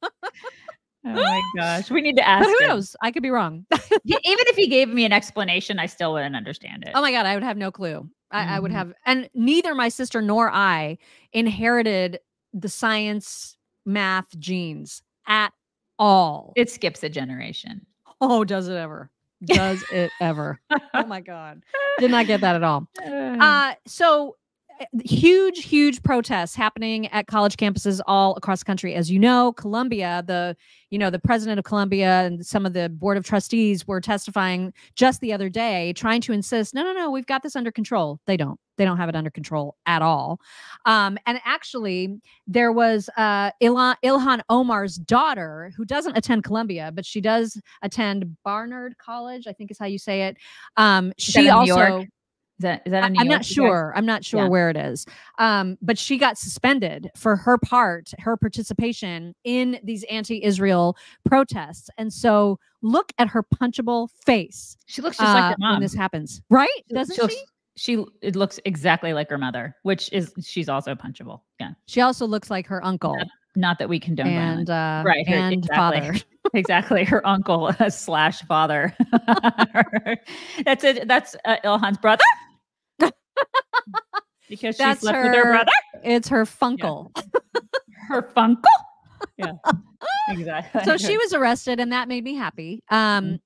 my gosh. We need to ask. But who knows? I could be wrong. Even if he gave me an explanation, I still wouldn't understand it. Oh my God. I would have no clue. I would have, and neither my sister nor I inherited the science math genes at all. It skips a generation. Oh, does it ever? Does it ever? Oh my God. Did not get that at all. So huge, huge protests happening at college campuses all across the country. As you know, Columbia, the president of Columbia and some of the board of trustees were testifying just the other day, trying to insist, no, we've got this under control. They don't have it under control at all. And actually there was Ilhan Omar's daughter, who doesn't attend Columbia, but she does attend Barnard College, I think is how you say it. She also... Is that in New York? I'm not sure where it is. But she got suspended for her participation in these anti-Israel protests. And so look at her punchable face. She looks just like her mom. When this happens. Right? Doesn't she? It looks exactly like her mother, she's also punchable. Yeah. She also looks like her uncle. Not that we condone violence. Right. Father. Exactly. Her uncle /father. That's it. That's Ilhan's brother. Because she slept with her brother. It's her funkle. Yeah. Her funkle? Yeah. Exactly. So she was arrested, and that made me happy. And,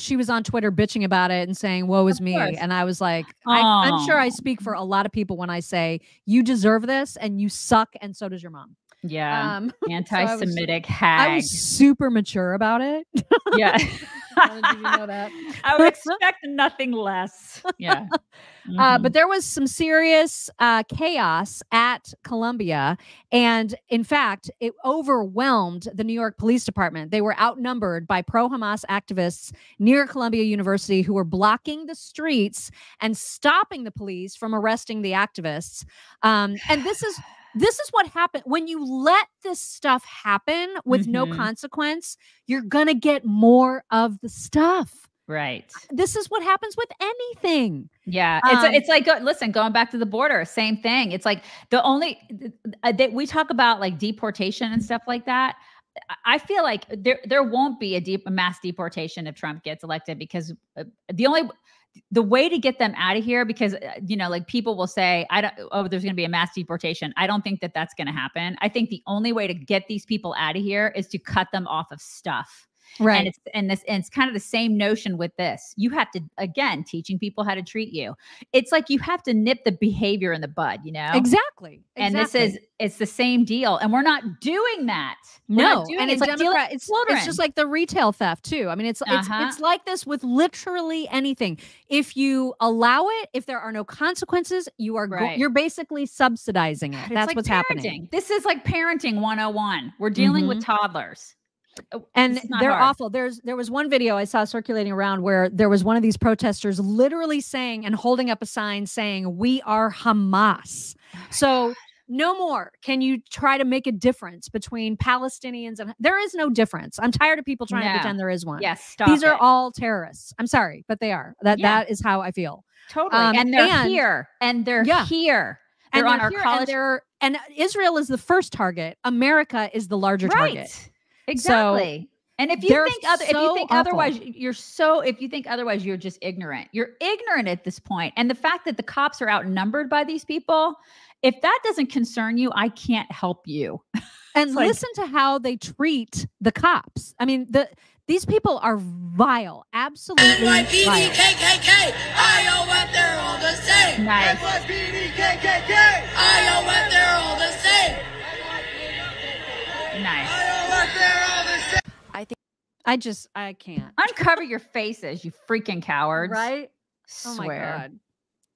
she was on Twitter bitching about it and saying, woe is me. And I was like, I'm sure I speak for a lot of people when I say you deserve this and you suck. And so does your mom. Yeah. Anti-Semitic hag. I was super mature about it. Yeah. Did you know that? I would expect nothing less. Yeah. Mm-hmm. But there was some serious chaos at Columbia. And in fact, it overwhelmed the New York Police Department. They were outnumbered by pro-Hamas activists near Columbia University who were blocking the streets and stopping the police from arresting the activists. And this is what happened. When you let this stuff happen with no consequence, you're going to get more of the stuff. Right. This is what happens with anything. Yeah. It's like, listen, going back to the border, same thing. It's like the only that we talk about, like deportation and stuff like that. I feel like there won't be a mass deportation if Trump gets elected, because the way to get them out of here, because, people will say, there's going to be a mass deportation. I don't think that that's going to happen. I think the only way to get these people out of here is to cut them off of stuff. Right. And it's kind of the same notion with this. You have to, again, teaching people how to treat you. It's like, you have to nip the behavior in the bud, Exactly. And it's the same deal. And we're not doing that. No. And it's just like the retail theft too. I mean, it's like this with literally anything. If you allow it, if there are no consequences, you're basically subsidizing it. That's like what's happening. This is like parenting 101. We're dealing with toddlers. And they're awful. There was one video I saw circulating around where there was one of these protesters literally saying and holding up a sign saying, "We are Hamas." So no more can you try to make a difference between Palestinians and there is no difference. I'm tired of people trying to pretend there is one. Yes, stop. These are all terrorists. I'm sorry, but they are. That is how I feel. Totally. And they're here. And Israel is the first target. America is the larger target. Exactly. And if you think otherwise, you're just ignorant. You're ignorant at this point. And the fact that the cops are outnumbered by these people, if that doesn't concern you, I can't help you. And listen to how they treat the cops. I mean, these people are vile. Absolutely vile. NYPD, KKK, I know what they're all the same. Nice. NYPD, KKK, I know what they're all the same. Nice. I can't. Uncover your faces, you freaking cowards. Right? Swear. Oh my God.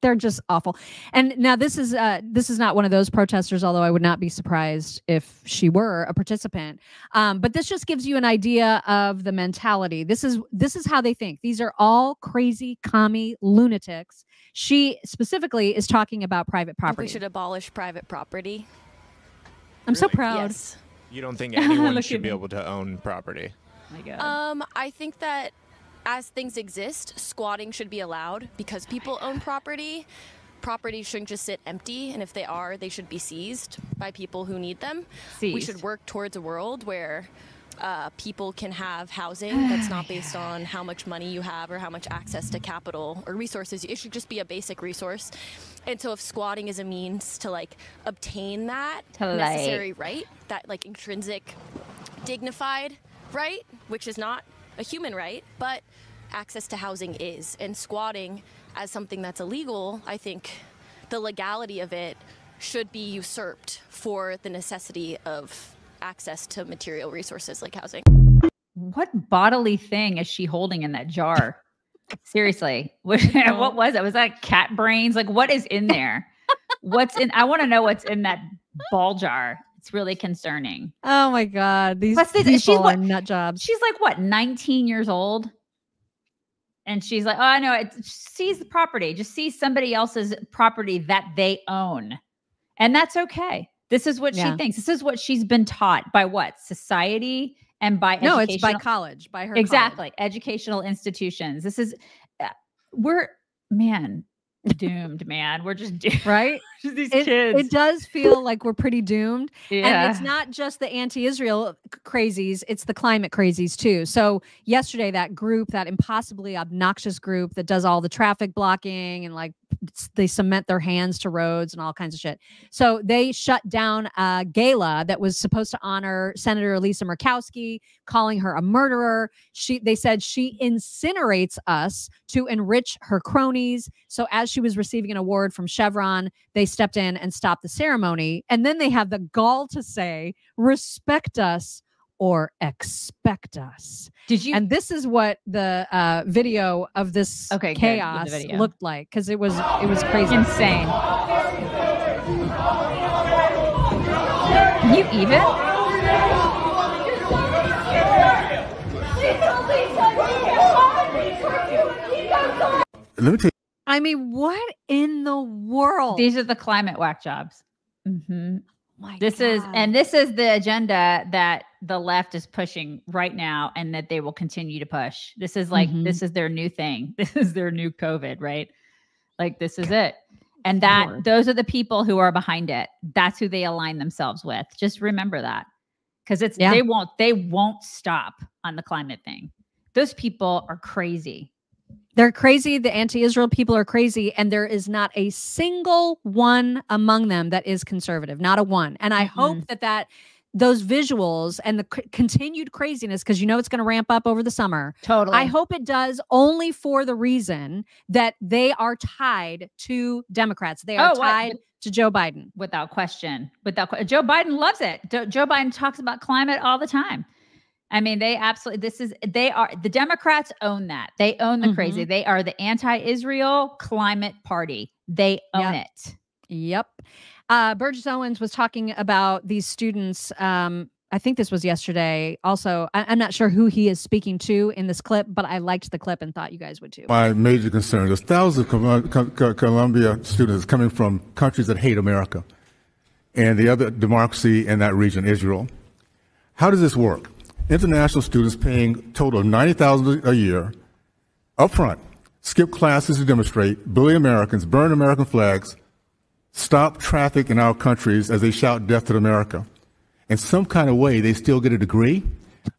They're just awful. And now this is not one of those protesters, although I would not be surprised if she were a participant. But this just gives you an idea of the mentality. This is how they think. These are all crazy commie lunatics. She specifically is talking about private property. We should abolish private property. I'm really? So proud. Yes. You don't think anyone should be able to own property? Oh my God. I think that as things exist, squatting should be allowed because people own property. Property shouldn't just sit empty, and if they are, they should be seized by people who need them. Seized. We should work towards a world where people can have housing that's not based on how much money you have or how much access to capital or resources. It should just be a basic resource. And so if squatting is a means to like obtain that necessary right, that like intrinsic dignified right, which is not a human right, but access to housing is. And squatting as something that's illegal, I think the legality of it should be usurped for the necessity of access to material resources like housing. What bodily thing is she holding in that jar? Seriously, what was it? Was that cat brains? Like, what is in there? What's in? I want to know what's in that ball jar. It's really concerning. Oh my God, these people are nut jobs. She's like what, 19 years old, and she's like, oh, I know. It seize the property, just seize somebody else's property that they own, and that's okay. This is what she thinks. This is what she's been taught by what society and by it's by college, by her college. Educational institutions. This is doomed, man. We're just doomed. Right? Just these kids. It does feel like we're pretty doomed. Yeah. And it's not just the anti-Israel crazies. It's the climate crazies too. So yesterday, that group, that impossibly obnoxious group that does all the traffic blocking and like they cement their hands to roads and all kinds of shit. So they shut down a gala that was supposed to honor Senator Lisa Murkowski, calling her a murderer. They said she incinerates us to enrich her cronies. So as she was receiving an award from Chevron, they stepped in and stopped the ceremony. And then they have the gall to say, respect us or expect us. Did you? And this is what the video of this chaos looked like, because it was crazy, insane. Can you even? Let me take. I mean, what in the world? These are the climate whack jobs. Mm-hmm. This is the agenda that the left is pushing right now and that they will continue to push. This is like, this is their new thing. This is their new COVID, right? Like this is it. And that those are the people who are behind it. That's who they align themselves with. Just remember that. Cause it's, they won't stop on the climate thing. Those people are crazy. They're crazy. The anti-Israel people are crazy. And there is not a single one among them that is conservative, not a one. And I hope that those visuals and the continued craziness, because you know it's going to ramp up over the summer. Totally. I hope it does only for the reason that they are tied to Democrats. They are tied to Joe Biden. Without question. Joe Biden loves it. Joe Biden talks about climate all the time. I mean, they absolutely, the Democrats own that. They own the crazy. They are the anti-Israel climate party. They own it. Yep. Burgess Owens was talking about these students. I think this was yesterday. Also, I'm not sure who he is speaking to in this clip, but I liked the clip and thought you guys would too. My major concern is thousands of Columbia students coming from countries that hate America and the other democracy in that region, Israel. How does this work? International students paying a total of $90,000 a year up front, skip classes to demonstrate, bully Americans, burn American flags, stop traffic in our countries as they shout death to America. In some kind of way, they still get a degree.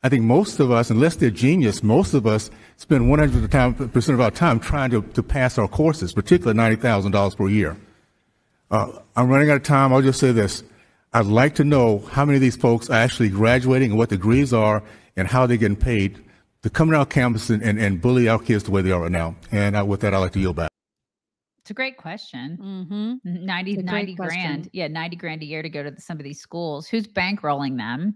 I think most of us, unless they're genius, most of us spend 100% of our time trying to pass our courses, particularly $90,000 per year. I'm running out of time. I'll just say this. I'd like to know how many of these folks are actually graduating and what the degrees are and how they're getting paid to come to our campus and bully our kids the way they are right now. And with that, I'd like to yield back. It's a great question. Mm-hmm. 90 grand. Yeah, 90 grand a year to go to some of these schools. Who's bankrolling them?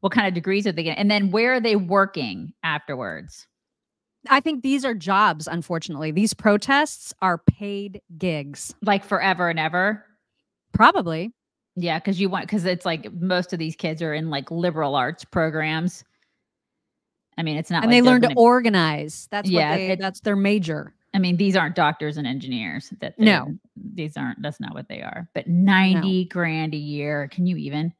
What kind of degrees are they getting? And then where are they working afterwards? I think these are jobs, unfortunately. These protests are paid gigs. Like forever and ever? Probably. Yeah, because you want, because it's like most of these kids are in like liberal arts programs. I mean, it's not. And like they learn to organize. That's that's their major. I mean, these aren't doctors and engineers. That's not what they are. But $90,000 a year. Can you even?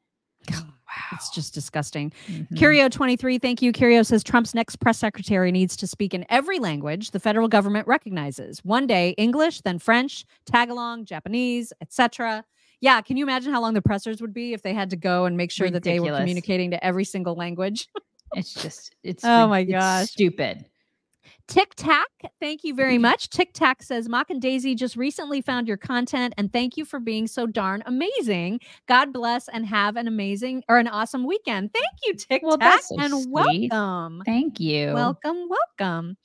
God. Wow. It's just disgusting. Mm-hmm. Curio23, thank you. Curio says, Trump's next press secretary needs to speak in every language the federal government recognizes. One day, English, then French, Tagalog, Japanese, etc. Yeah, can you imagine how long the pressers would be if they had to go and make sure that they were communicating to every single language? It's oh my gosh, it's stupid. Tic Tac, thank you very much. Tic Tac says, Mock and Daisy just recently found your content and thank you for being so darn amazing. God bless and have an amazing or an awesome weekend. Thank you, Tic Tac. Well, that's so sweet. Welcome. Thank you. Welcome, welcome.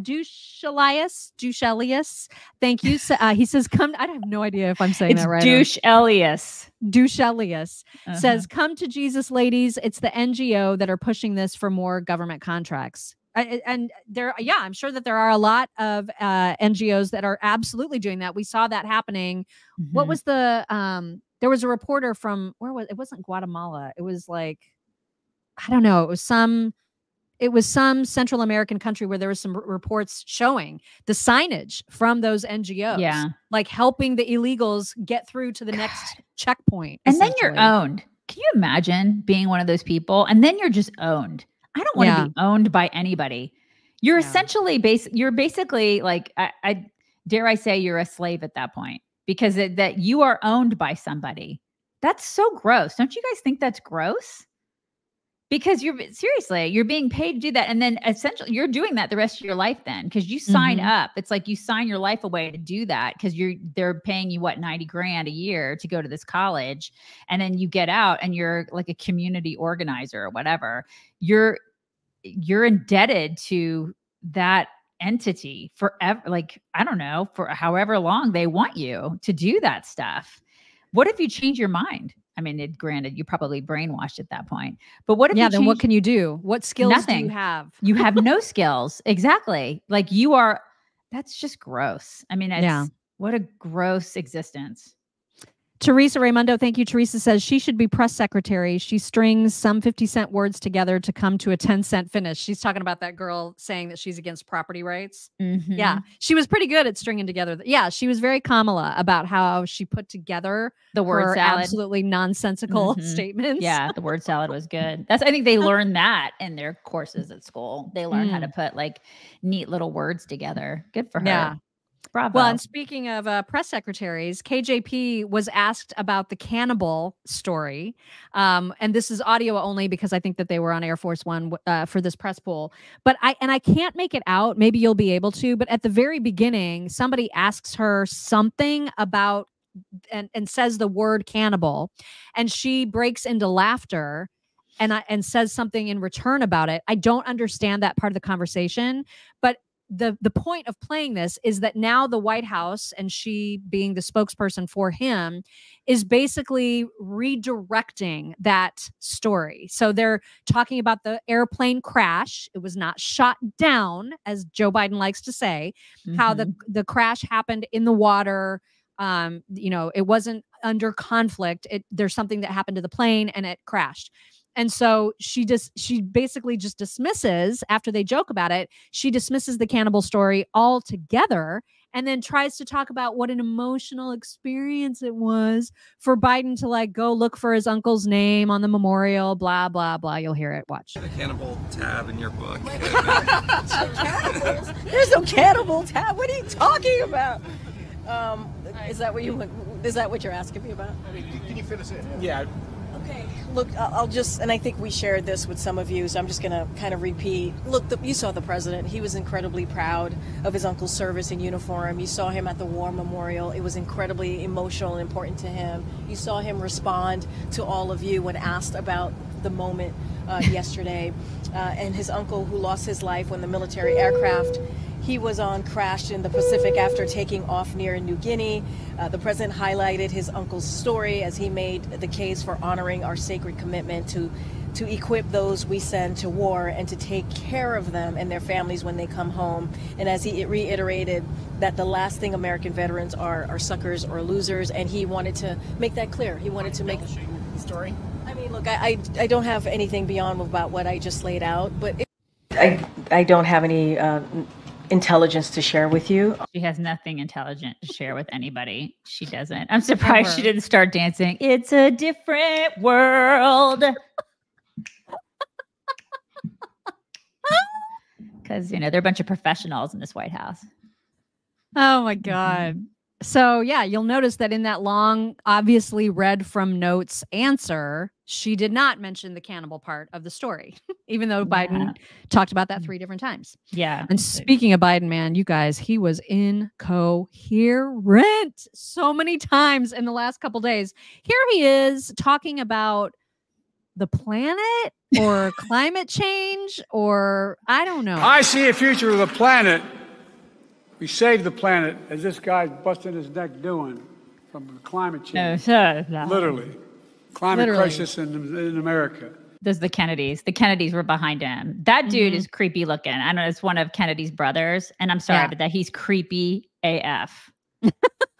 Douche Elias, thank you. He says, I have no idea if I'm saying that right. Douche Elias says, come to Jesus, ladies. It's the NGO that are pushing this for more government contracts. And I'm sure that there are a lot of NGOs that are absolutely doing that. We saw that happening. Mm-hmm. What was the, there was a reporter from, it wasn't Guatemala. It was like, I don't know. It was some Central American country where there was some reports showing the signage from those NGOs. Yeah. Like helping the illegals get through to the next checkpoint. And then you're owned. Can you imagine being one of those people? And then you're just owned. I don't want to be owned by anybody. You're essentially basically like, I dare I say you're a slave at that point because that you are owned by somebody. That's so gross. Don't you guys think that's gross? Because you're being paid to do that. And then essentially you're doing that the rest of your life then. Cause you sign up. It's like you sign your life away to do that. Cause they're paying you $90,000 a year to go to this college. And then you get out and you're like a community organizer or whatever. You're indebted to that entity forever. Like, I don't know, for however long they want you to do that stuff. What if you change your mind? I mean, granted, you probably brainwashed at that point, but what if then what can you do? What skills do you have? You have no skills. Exactly. Like that's just gross. I mean, what a gross existence. Teresa Raimondo, thank you. Teresa says she should be press secretary. She strings some 50-cent words together to come to a 10-cent finish. She's talking about that girl saying that she's against property rights. Mm-hmm. Yeah. She was pretty good at stringing together. Yeah. She was very Kamala about how she put together the word salad. Absolutely nonsensical statements. Yeah. The word salad was good. I think they learned that in their courses at school. They learned how to put like neat little words together. Good for her. Yeah. Bravo. Well, and speaking of press secretaries, KJP was asked about the cannibal story. And this is audio only because I think that they were on Air Force One for this press pool. But I can't make it out. Maybe you'll be able to. But at the very beginning, somebody asks her something about and says the word cannibal. And she breaks into laughter and says something in return about it. I don't understand that part of the conversation. But the point of playing this is that now the White House, and she being the spokesperson for him, is basically redirecting that story. So they're talking about the airplane crash. It was not shot down, as Joe Biden likes to say, how the crash happened in the water. It wasn't under conflict. There's something that happened to the plane and it crashed. And so she basically just dismisses, after they joke about it, she dismisses the cannibal story altogether and then tries to talk about what an emotional experience it was for Biden to like go look for his uncle's name on the memorial, blah, blah, blah. You'll hear it. Watch. The cannibal tab in your book. There's no cannibal tab. What are you talking about? Is that what you're asking me about? I mean, can you finish it? Yeah. Okay. Look, and I think we shared this with some of you, so I'm just going to kind of repeat. Look, you saw the president. He was incredibly proud of his uncle's service in uniform. You saw him at the war memorial. It was incredibly emotional and important to him. You saw him respond to all of you when asked about the moment yesterday. And his uncle, who lost his life when the military aircraft he was on crashed in the Pacific after taking off near New Guinea. The president highlighted his uncle's story as he made the case for honoring our sacred commitment to to equip those we send to war and to take care of them and their families when they come home. And as he reiterated, that the last thing American veterans are suckers or losers, and he wanted to make that clear. He wanted to make the story. I mean, look, I don't have anything beyond about what I just laid out, but I don't have any intelligence to share with you. She has nothing intelligent to share with anybody. She doesn't. I'm surprised she didn't start dancing. It's a different world. Because, you know, they're a bunch of professionals in this White House. Oh, my God. Mm-hmm. So, yeah, you'll notice that in that long, obviously read from notes answer, she did not mention the cannibal part of the story, even though Biden talked about that 3 different times. Yeah. And speaking of Biden, man, you guys, he was incoherent so many times in the last couple days. Here he is talking about the planet or climate change, or I don't know. I see a future of the planet. We save the planet, as this guy's busting his neck doing, from climate change. Literally. Crisis in America. There's the Kennedys. The Kennedys were behind him. That dude is creepy looking. I know it's one of Kennedy's brothers, and I'm sorry, but that he's creepy AF.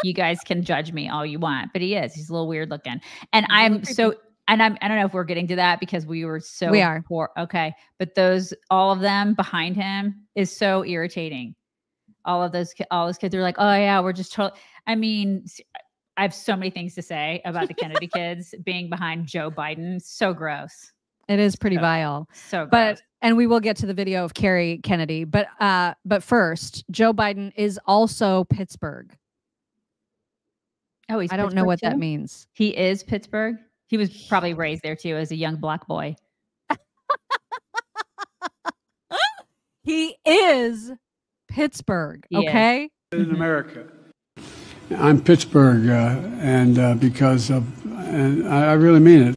You guys can judge me all you want, but he is. He's a little weird looking. And I'm so, and I don't know if we're getting to that because we were so poor. Okay. But those, all of them behind him is so irritating. All those kids are like, oh yeah, we're just totally, I mean, I have so many things to say about the Kennedy kids being behind Joe Biden. So gross. It is pretty vile. So gross. But, and we will get to the video of Carrie Kennedy, but first, Joe Biden is also Pittsburgh. Oh, he's Pittsburgh, I don't know what that means. He is Pittsburgh. He was probably raised there too as a young black boy. He is Pittsburgh. Okay. In America. I'm Pittsburgh, and I really mean it.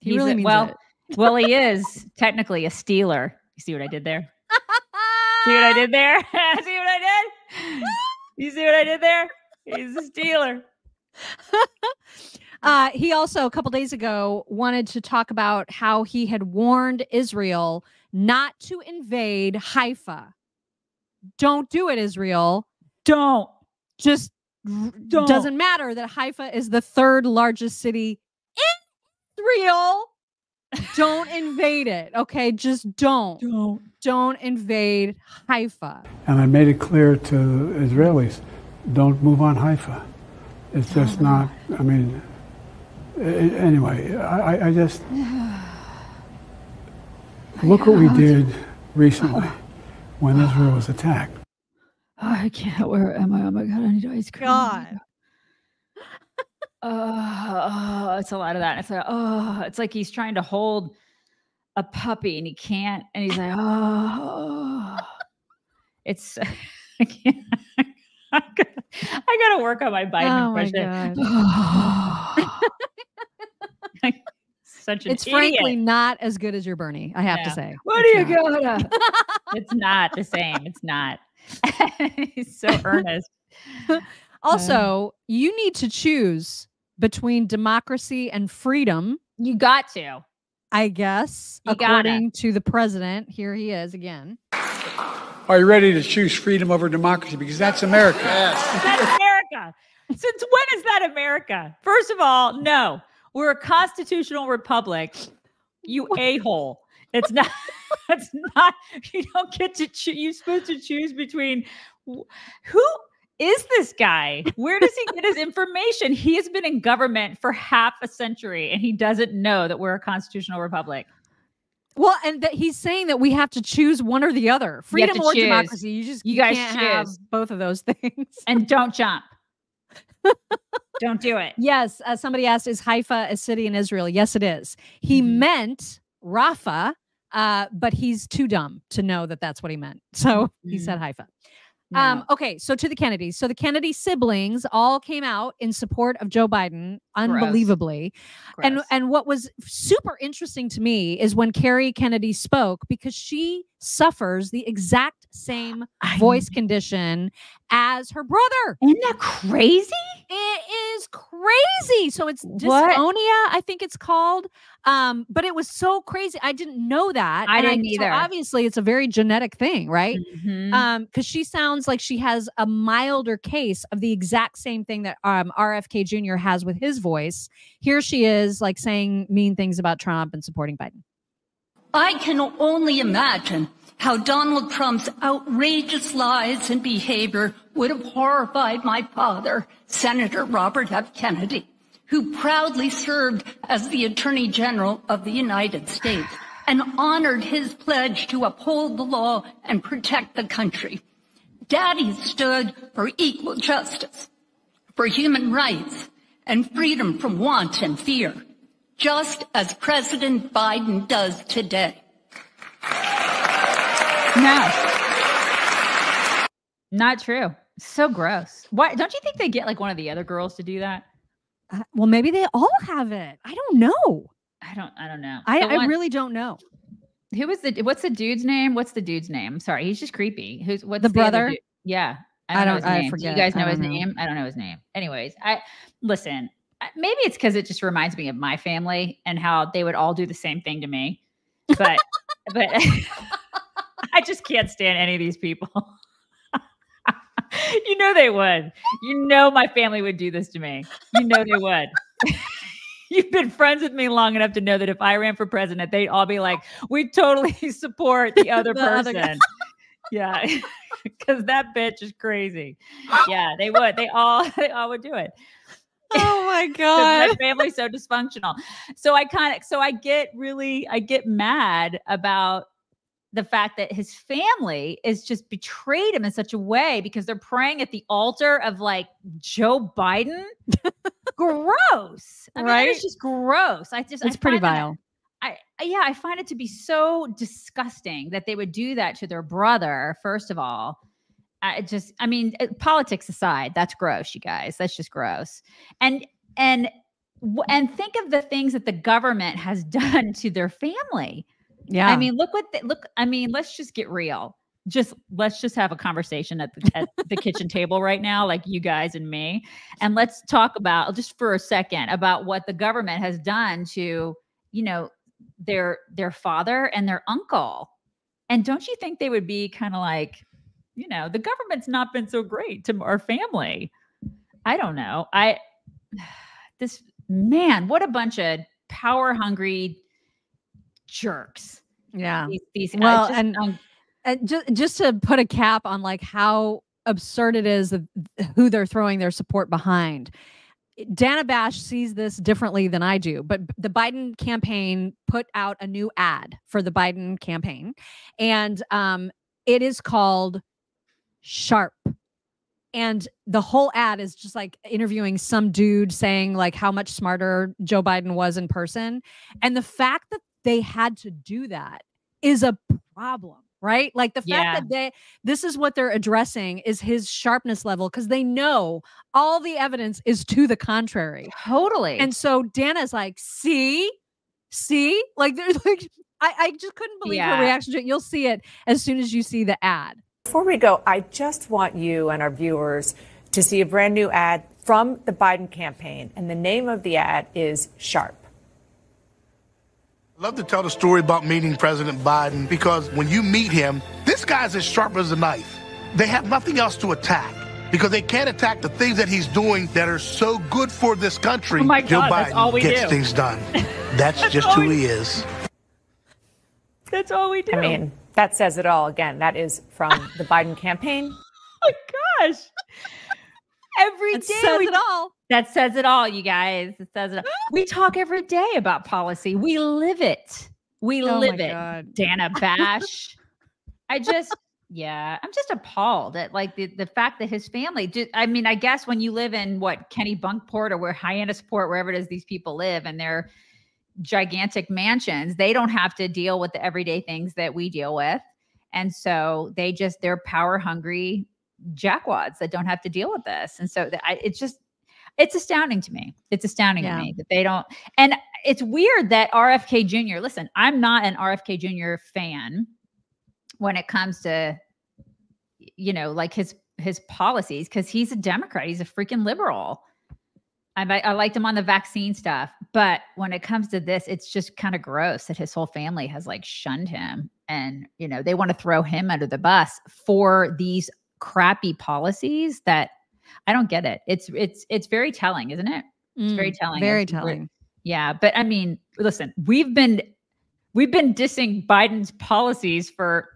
He really means it. Well, he is technically a Steeler. You see what I did there? See what I did there? See what I did? You see what I did there? He's a Steeler. He also, a couple days ago, wanted to talk about how he had warned Israel not to invade Haifa. Don't do it, Israel. Don't. Just don't. Doesn't matter that Haifa is the 3rd largest city in Israel. Don't invade it, okay? Just don't. Don't invade Haifa. And I made it clear to Israelis, don't move on Haifa. It's just not, I mean, anyway, I just, look what we did recently. When Israel was attacked. Oh, I can't. Where am I? Oh my God, I need ice cream. God. It's a lot of that. It's like, it's like he's trying to hold a puppy and he can't. And he's like, it's, I can't. I gotta work on my Biden impression. Oh. It's idiot. Frankly not as good as your Bernie, I have to say. What do you got? It's not the same. It's not. He's so earnest. Also, you need to choose between democracy and freedom. You got to. I guess, according to the president. Here he is again. Are you ready to choose freedom over democracy? Because that's America. Yes. That's America. Since when is that America? First of all, no. We're a constitutional republic, you a-hole. It's not, you don't get to choose. You're supposed to choose between, who is this guy? Where does he get his information? He has been in government for half a century and he doesn't know that we're a constitutional republic. Well, and that he's saying that we have to choose one or the other. Freedom or democracy. You just can't have both of those things. And don't jump. Don't do it. Yes. Somebody asked, is Haifa a city in Israel? Yes, it is. He meant Rafah, but he's too dumb to know that that's what he meant. So he said Haifa. Yeah. Okay. So to the Kennedys. So the Kennedy siblings all came out in support of Joe Biden, unbelievably. Gross. And what was super interesting to me is when Carrie Kennedy spoke, because she suffers the exact same voice condition as her brother. Isn't that crazy? It is crazy. So it's dysphonia, I think it's called. But it was so crazy. I didn't know that. I didn't either. So obviously, it's a very genetic thing, right? Mm-hmm. Because she sounds like she has a milder case of the exact same thing that RFK Jr. has with his voice. Here she is, like, saying mean things about Trump and supporting Biden. I can only imagine how Donald Trump's outrageous lies and behavior would have horrified my father, Senator Robert F. Kennedy, who proudly served as the Attorney General of the United States and honored his pledge to uphold the law and protect the country. Daddy stood for equal justice, for human rights, and freedom from want and fear, just as President Biden does today. No, not true. So gross. Why don't you think they get like one of the other girls to do that? Well, maybe they all have it. I don't know. I don't know. I really don't know. Who is the? What's the dude's name? I'm sorry, he's just creepy. Who's what's the brother? Yeah, I don't know his name. Forget. Do you guys know his name? I don't know his name. Anyways, listen. Maybe it's because it just reminds me of my family and how they would all do the same thing to me, but but. I just can't stand any of these people. You know they would. You know my family would do this to me. You know they would. You've been friends with me long enough to know that if I ran for president, they'd all be like, we totally support the other person. Yeah. Because that bitch is crazy. Yeah, they would. They all would do it. Oh my God. My family's so dysfunctional. So I get mad about the fact that his family is just betrayed him in such a way because they're praying at the altar of like Joe Biden. Gross. I mean, right? It's just gross. It's pretty vile. I find it to be so disgusting that they would do that to their brother. First of all, politics aside, that's gross, you guys. That's just gross. And think of the things that the government has done to their family. Yeah. I mean, let's just get real. Let's just have a conversation at the kitchen table right now, like you guys and me. And let's talk about just for a second about what the government has done to, you know, their father and their uncle. And don't you think they would be kind of like, you know, the government's not been so great to our family. I don't know. What a bunch of power hungry jerks. Yeah. Just to put a cap on like how absurd it is of who they're throwing their support behind. Dana Bash sees this differently than I do, but the Biden campaign put out a new ad for the Biden campaign. And it is called Sharp. And the whole ad is just like interviewing some dude saying like how much smarter Joe Biden was in person. And the fact that they had to do that is a problem, right? Like the fact that this is what they're addressing is his sharpness level because they know all the evidence is to the contrary. Totally. And so Dana's like, see, like there's like, I just couldn't believe her reaction to it. You'll see it as soon as you see the ad. Before we go, I just want you and our viewers to see a brand new ad from the Biden campaign. And the name of the ad is Sharp. I love to tell the story about meeting President Biden because when you meet him, this guy's as sharp as a knife. They have nothing else to attack because they can't attack the things that he's doing that are so good for this country. Oh my God, Joe Biden that's all we gets do. Things done. That's just who he is. That's all we do. I mean, that says it all. Again, that is from the Biden campaign. Oh my gosh. Every day that says it all, you guys. It says it all. We talk every day about policy. We live it. We live it. Dana Bash. I'm just appalled at like the fact that his family did. I mean, I guess when you live in what Kenny Bunkport or where Hyannisport, wherever it is, these people live and their gigantic mansions, they don't have to deal with the everyday things that we deal with. And so they're power hungry jackwads that don't have to deal with this. And so it's astounding to me. It's astounding to me that they don't. And it's weird that RFK Jr. Listen, I'm not an RFK Jr. fan when it comes to, you know, like his his policies because he's a Democrat. He's a freaking liberal. I liked him on the vaccine stuff, but when it comes to this, it's just kind of gross that his whole family has like shunned him, and you know they want to throw him under the bus for these crappy policies that I don't get it. It's very telling, isn't it? It's very telling. Very telling. Yeah, but I mean, listen, we've been dissing Biden's policies forever.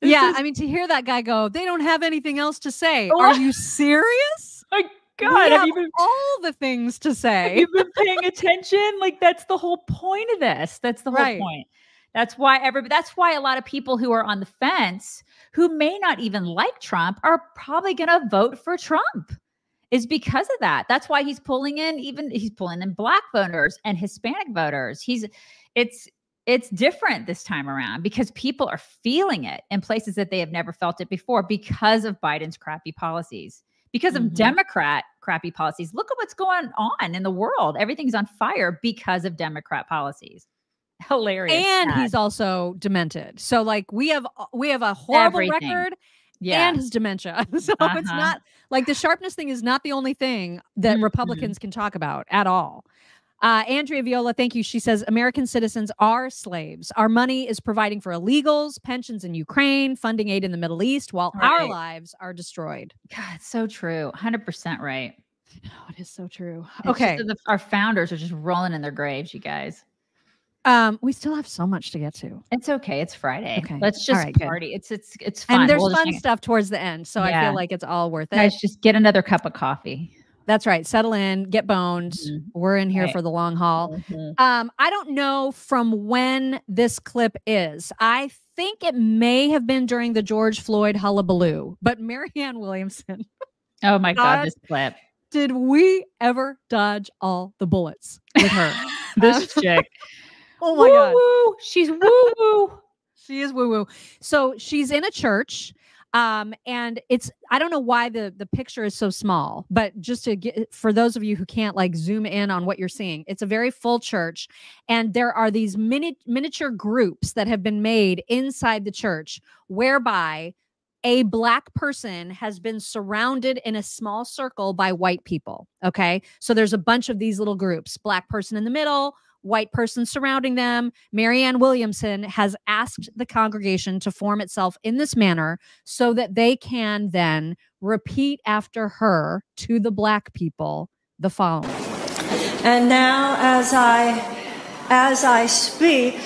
Yeah, I mean, to hear that guy go, they don't have anything else to say. What? Are you serious? Like, God, have you been all the things to say? You've been paying attention. Like, that's the whole point of this. That's the whole point. That's why a lot of people who are on the fence, who may not even like Trump, are probably going to vote for Trump. Is because of that. That's why he's pulling in Black voters and Hispanic voters. It's different this time around because people are feeling it in places that they have never felt it before because of Biden's crappy policies, because of Democrat crappy policies. Look at what's going on in the world. Everything's on fire because of Democrat policies. Hilarious. And he's also demented. So like we have a horrible record. Yeah. And his dementia. So it's not like the sharpness thing is not the only thing that Republicans can talk about at all. Andrea Viola, thank you. She says, American citizens are slaves. Our money is providing for illegals, pensions in Ukraine, funding aid in the Middle East, while our lives are destroyed. God, it's so true. 100% right. No, it is so true. Okay. Our founders are just rolling in their graves, you guys. We still have so much to get to. It's okay. It's Friday. Okay. Let's just party. Good. It's fun. And there's fun stuff towards the end. So I feel like it's all worth it. Guys, just get another cup of coffee. That's right. Settle in, get boned. We're in here for the long haul. I don't know from when this clip is. I think it may have been during the George Floyd hullabaloo, but Marianne Williamson. Oh my God, this clip. Did we ever dodge all the bullets with her? This chick. Oh my God. Woo. She's woo woo. She is woo woo. So she's in a church. And I don't know why the picture is so small, but just for those of you who can't like zoom in on what you're seeing, it's a very full church. And there are these miniature groups that have been made inside the church whereby a Black person has been surrounded in a small circle by white people. Okay. So there's a bunch of these little groups, Black person in the middle, white person surrounding them. Marianne Williamson has asked the congregation to form itself in this manner so that they can then repeat after her to the Black people the following. And now as I speak,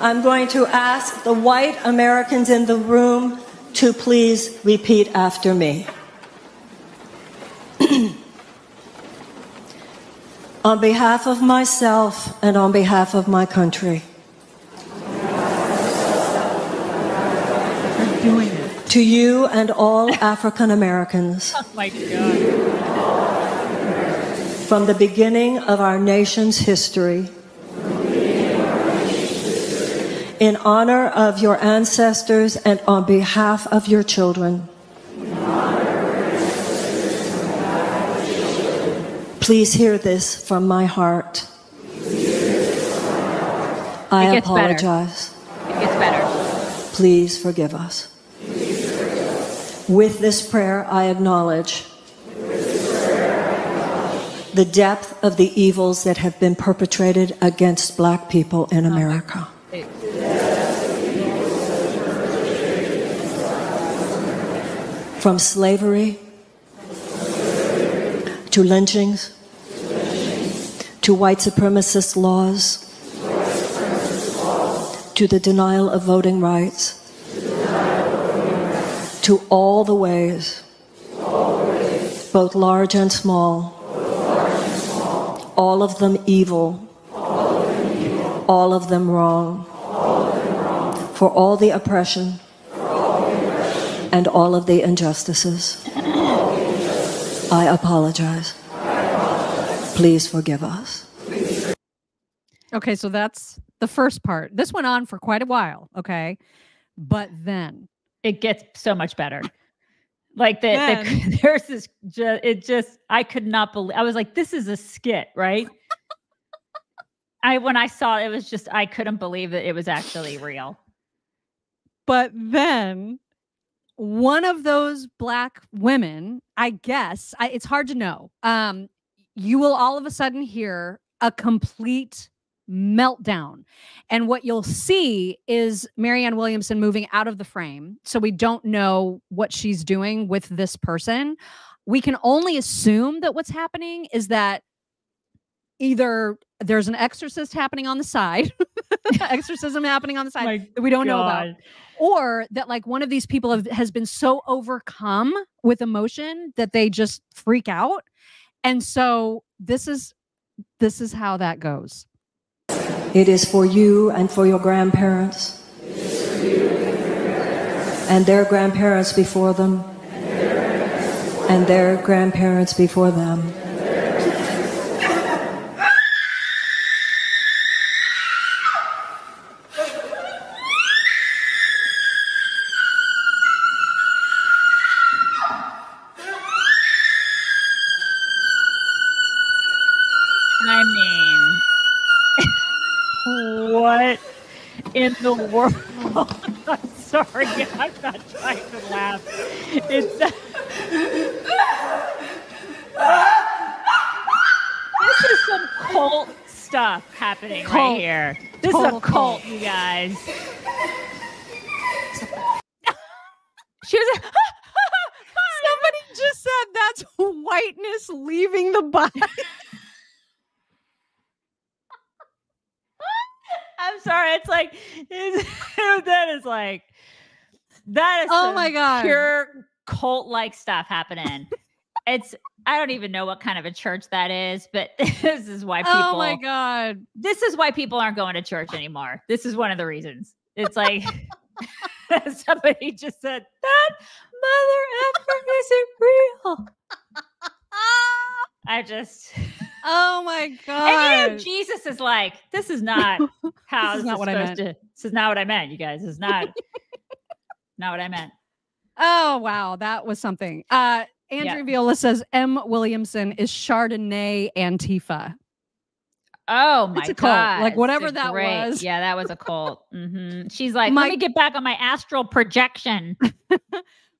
I'm going to ask the white Americans in the room to please repeat after me. On behalf of myself and on behalf of my country. To you and all African Americans. Oh my God. From the beginning of our nation's history. In honor of your ancestors and on behalf of your children. Please hear this from my heart. I apologize. It gets better. Please forgive us. With this prayer, I acknowledge the depth of the evils that have been perpetrated against Black people in America. From slavery to lynchings, to white supremacist laws, to the denial of voting rights, to all the ways, both large and small, all of them evil, all of them wrong, for all the oppression and all of the injustices. I apologize. Please forgive us. Okay, so that's the first part. This went on for quite a while, okay? But then it gets so much better. Like there's this, I could not believe, I was like, this is a skit, right? When I saw it, it was just, I couldn't believe that it was actually real. But then one of those black women, I guess, it's hard to know, you will all of a sudden hear a complete meltdown. And what you'll see is Marianne Williamson moving out of the frame. So we don't know what she's doing with this person. We can only assume that what's happening is that either there's an exorcist happening on the side, exorcism happening on the side that we don't know about, or that like one of these people has been so overcome with emotion that they just freak out. And so this is how that goes. It is for you and for your grandparents, and their grandparents before them, and their grandparents before them. In the world. I'm sorry, I'm not trying to laugh. It's this is some cult stuff happening right here. This total is a cult, you guys. She was like, somebody just said that's whiteness leaving the body. I'm sorry. It's like, that is oh my God, pure cult-like stuff happening. I don't even know what kind of a church that is, but this is why people, oh my God, this is why people aren't going to church anymore. This is one of the reasons. It's like, somebody just said, that mother effer isn't real. I just, oh my God. And you know, Jesus is like, this is not how this is what I meant. This is not what I meant, you guys. This is not, not what I meant. Oh, wow. That was something. Andrew Viola says, M. Williamson is Chardonnay Antifa. Oh my God. Like whatever that was. Yeah, that was a cult. Mm-hmm. She's like, let me get back on my astral projection.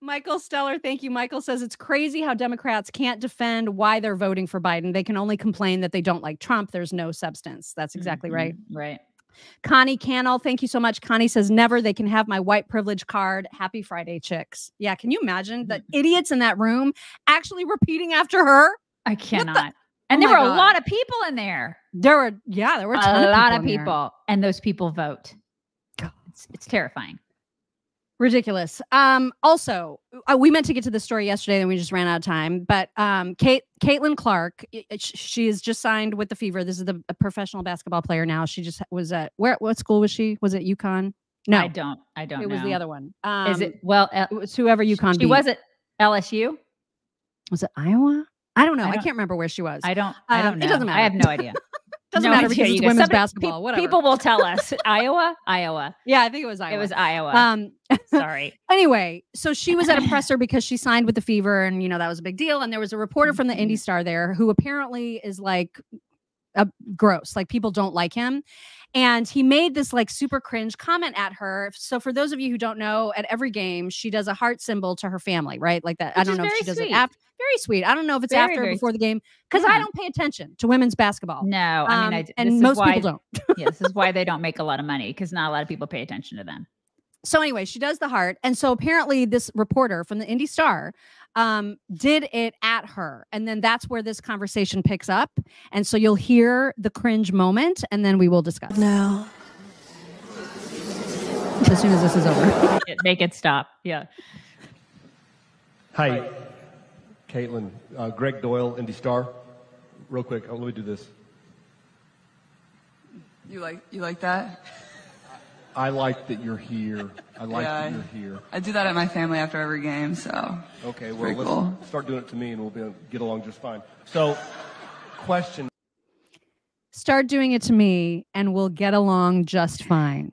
Michael Steller, thank you. Michael says, it's crazy how Democrats can't defend why they're voting for Biden. They can only complain that they don't like Trump. There's no substance. That's exactly right. Right. Connie Cannell, thank you so much. Connie says, never. They can have my white privilege card. Happy Friday, chicks. Yeah. Can you imagine the idiots in that room actually repeating after her? I cannot. And there were a lot of people in there. There were a lot of people. And those people vote. It's terrifying. Ridiculous. Also, we meant to get to the story yesterday and we just ran out of time, but Caitlin Clark, she is just signed with the Fever. This is a professional basketball player now. She just was at what school was she? Was it UConn? No, I don't know. It was the other one. Is it? Well, it was whoever UConn beat. She was at LSU? Was it Iowa? I don't know. I can't remember where she was. I don't know. It doesn't matter. I have no idea. Doesn't matter because it's women's basketball. Whatever. People will tell us. Iowa. Yeah, I think it was Iowa. It was Iowa. Sorry. Anyway, so she was at a presser because she signed with the Fever, and you know that was a big deal. And there was a reporter from the Indy Star there who apparently is like gross, like people don't like him, and he made this like super cringe comment at her. So for those of you who don't know, at every game she does a heart symbol to her family, right? Like that. I don't know if she does it after. Very sweet. I don't know if it's after or before the game because I don't pay attention to women's basketball. No, I mean, and most people don't. Yeah, this is why they don't make a lot of money because not a lot of people pay attention to them. So anyway, she does the heart. And so apparently this reporter from the Indy Star did it at her. And then that's where this conversation picks up. And so you'll hear the cringe moment and then we will discuss. No. As soon as this is over. Make it stop. Yeah. Hi. Caitlin, Greg Doyle, Indy Star. Real quick, let me do this. You like that? I like that you're here. You're here. I do that at my family after every game, so. Okay, well, let's start doing it to me, and we'll be able to get along just fine. So, question. Start doing it to me, and we'll get along just fine.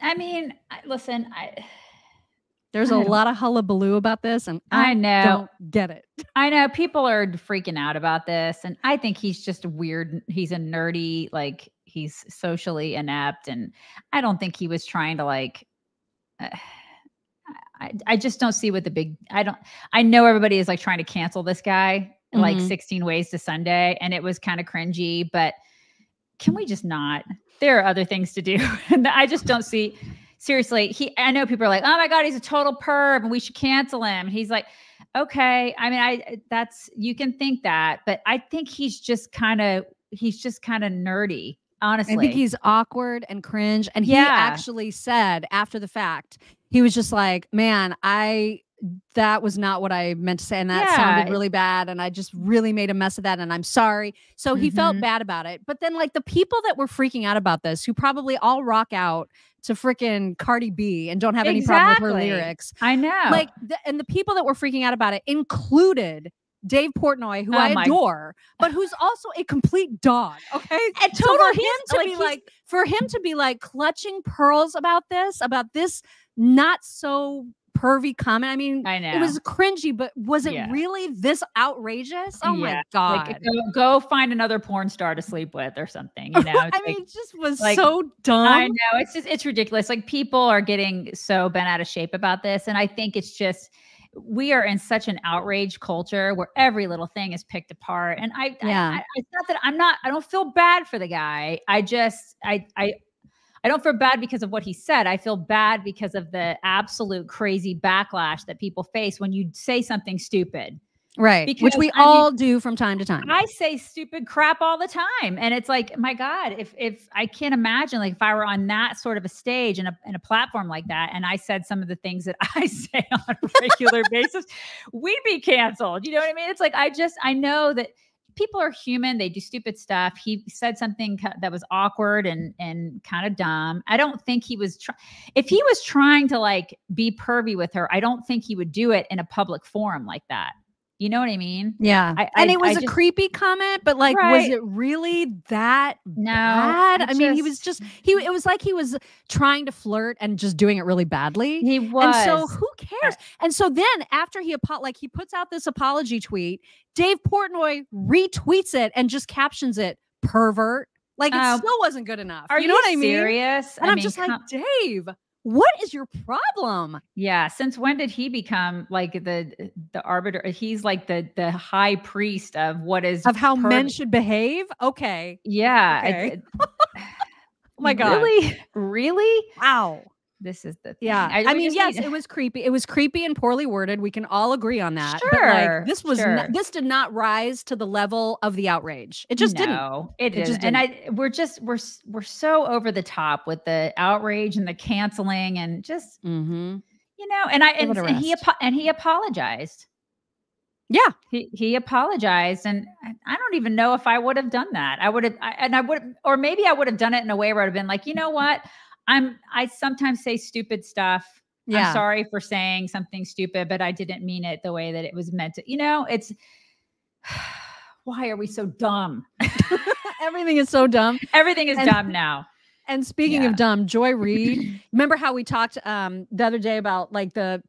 I mean, listen, there's a lot of hullabaloo about this, and I know. Don't get it. I know people are freaking out about this, and I think he's just weird. He's a nerdy, like he's socially inept, and I don't think he was trying to like. I just don't see what the big, I know everybody is like trying to cancel this guy, mm-hmm. like 16 ways to Sunday. And it was kind of cringy, but can we just not, there are other things to do. And I just don't see, seriously, I know people are like, oh my God, he's a total perv and we should cancel him. And he's like, okay. I mean, you can think that, but I think he's just kind of nerdy. Honestly, I think he's awkward and cringe. And he actually said after the fact, he was just like, man, that was not what I meant to say. And that sounded really bad. And I just really made a mess of that. And I'm sorry. So he felt bad about it. But then like the people that were freaking out about this, who probably all rock out to freaking Cardi B and don't have any problem with her lyrics. I know. Like, and the people that were freaking out about it included Dave Portnoy, who I adore, but who's also a complete dog. Okay. And so for him to be like clutching pearls about this not so pervy comment. I mean, I know it was cringy, but was it really this outrageous? Oh my God. Like, go find another porn star to sleep with or something. You know, I mean, it just was like, so dumb. I know. It's just, it's ridiculous. Like, people are getting so bent out of shape about this. And I think it's just, we are in such an outrage culture where every little thing is picked apart. And it's not that I don't feel bad for the guy. I don't feel bad because of what he said. I feel bad because of the absolute crazy backlash that people face when you say something stupid. Right. Because, which we all do from time to time. I say stupid crap all the time. And it's like, my God, if I can't imagine, like if I were on that sort of a stage and a platform like that, and I said some of the things that I say on a regular basis, we'd be canceled. You know what I mean? It's like, I know that people are human. They do stupid stuff. He said something that was awkward and kind of dumb. I don't think he was, if he was trying to like be pervy with her, I don't think he would do it in a public forum like that. You know what I mean? Yeah. And it was a creepy comment, but like, was it really that bad? I mean, it was like he was trying to flirt and just doing it really badly. He was. And so who cares? And so then after he puts out this apology tweet, Dave Portnoy retweets it and just captions it, pervert. Like, it still wasn't good enough. Are you know what I mean? Serious? And I'm just like, Dave, what is your problem? Yeah. Since when did he become like the arbiter? He's like the high priest of how men should behave. Okay. Yeah. Okay. Oh my God. Really? Really? Wow. This is the thing. Yeah. I mean, yes, it was creepy. It was creepy and poorly worded. We can all agree on that. Sure. But like, this did not rise to the level of the outrage. It just didn't. It just didn't. And we're so over the top with the outrage and the canceling and just, you know, and he apologized. Yeah. He apologized. And I don't even know if I would have done that. Or maybe I would have done it in a way where I'd have been like, you know what? I sometimes say stupid stuff. Yeah. I'm sorry for saying something stupid, but I didn't mean it the way that it was meant to. You know, it's why are we so dumb? Everything is so dumb. Everything is dumb now. And speaking of dumb, Joy Reid, remember how we talked the other day about like the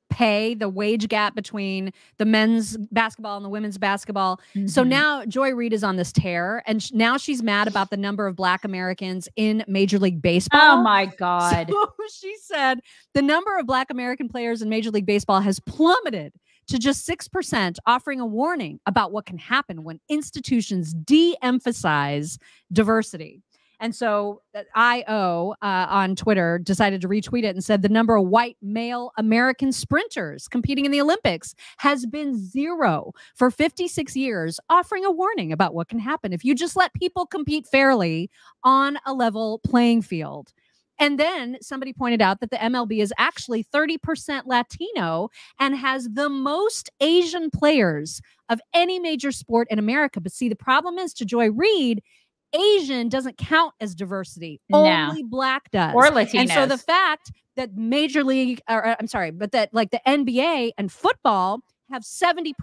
wage gap between the men's basketball and the women's basketball. So now Joy Reid is on this tear, and now she's mad about the number of Black Americans in Major League Baseball. Oh my God. So she said the number of Black American players in Major League Baseball has plummeted to just 6%, offering a warning about what can happen when institutions de-emphasize diversity. And so IO on Twitter decided to retweet it and said the number of white male American sprinters competing in the Olympics has been zero for 56 years, offering a warning about what can happen if you just let people compete fairly on a level playing field. And then somebody pointed out that the MLB is actually 30% Latino and has the most Asian players of any major sport in America. But see, the problem is, to Joy Reid, Asian doesn't count as diversity. No. Only Black does. Or Latinos. And so the fact that that like the NBA and football have 70%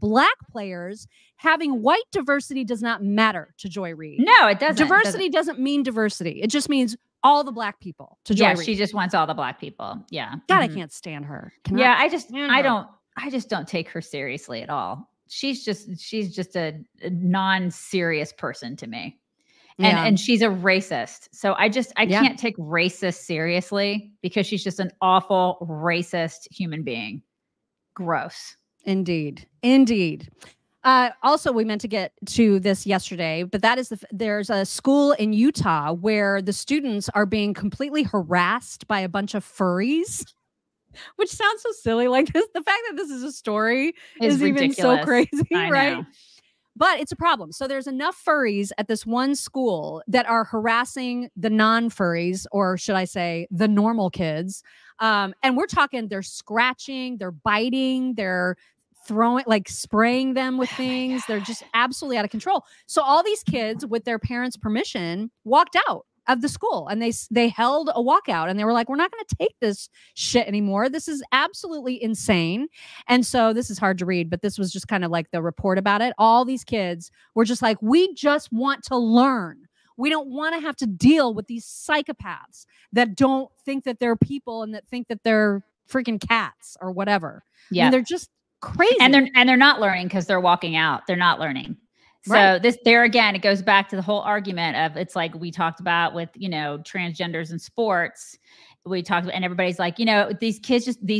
Black players, having white diversity does not matter to Joy Reid. No, it doesn't. Diversity doesn't mean diversity. It just means all the Black people to Joy Reid. Yeah, she just wants all the Black people. Yeah. God, I can't stand her. I just don't take her seriously at all. She's just a non-serious person to me. And she's a racist. So I can't take racist seriously because she's just an awful racist human being. Gross. Indeed. Also, we meant to get to this yesterday, but that is there's a school in Utah where the students are being completely harassed by a bunch of furries, which sounds so silly. Like this, the fact that this is a story is even so crazy, right? But it's a problem. So there's enough furries at this one school that are harassing the non-furries, or should I say the normal kids. And we're talking, they're scratching, they're biting, they're throwing, like spraying them with things. They're just absolutely out of control. So all these kids, with their parents' permission, walked out of the school, and they held a walkout, and they were like, we're not going to take this shit anymore. This is absolutely insane. And so this is hard to read, but this was just kind of like the report about it. All these kids were just like, we just want to learn. We don't want to have to deal with these psychopaths that don't think that they're people and that think that they're freaking cats or whatever. Yeah. I mean, they're just crazy. And they're not learning because they're walking out. They're not learning. So right. It goes back to the whole argument of, it's like we talked about with, transgenders in sports. We talked about, and everybody's like, these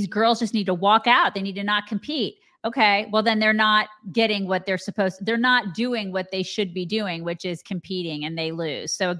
girls just need to walk out. They need to not compete. Okay. Well, then they're not getting what they're supposed to. They're not doing what they should be doing, which is competing, and they lose. So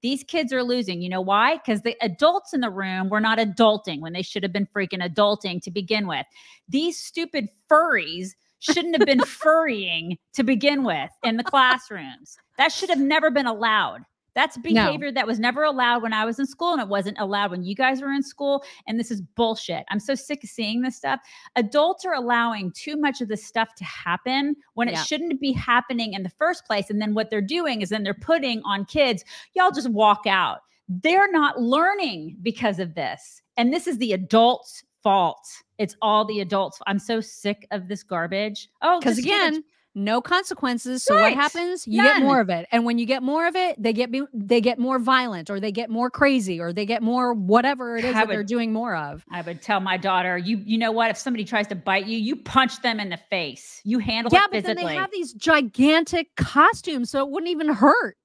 these kids are losing. You know why? Because the adults in the room were not adulting when they should have been freaking adulting to begin with. These stupid furries shouldn't have been furrying to begin with in the classrooms. That should have never been allowed. That's behavior that was never allowed when I was in school, and it wasn't allowed when you guys were in school. And this is bullshit. I'm so sick of seeing this stuff. Adults are allowing too much of this stuff to happen when it shouldn't be happening in the first place. And then what they're doing is then they're putting on kids, y'all just walk out. They're not learning because of this. And this is the adults' fault. It's all the adults. I'm so sick of this garbage. Oh, because again, no consequences. So what happens? You get more of it. And when you get more of it, they get more violent, or they get more crazy, or they get more whatever it is that they're doing more of. I would tell my daughter, you know what? If somebody tries to bite you, you punch them in the face. You handle it physically. Yeah, but then they have these gigantic costumes, so it wouldn't even hurt.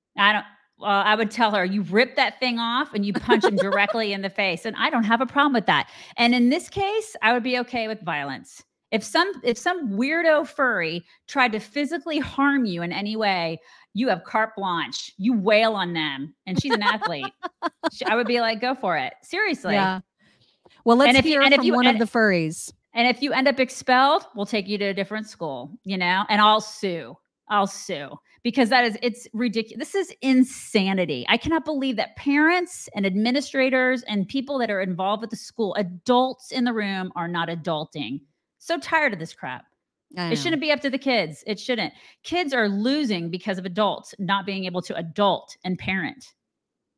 I would tell her, you rip that thing off and you punch him directly in the face. And I don't have a problem with that. And in this case, I would be okay with violence. If some weirdo furry tried to physically harm you in any way, you have carte blanche. You wail on them. And she's an athlete. I would be like, go for it. Seriously. Yeah. Well, let's hear from one of the furries. And if you end up expelled, we'll take you to a different school, and I'll sue. Because it's ridiculous. This is insanity. I cannot believe that parents and administrators and people that are involved with the school, adults in the room, are not adulting. So tired of this crap. It shouldn't be up to the kids. It shouldn't. Kids are losing because of adults not being able to adult and parent.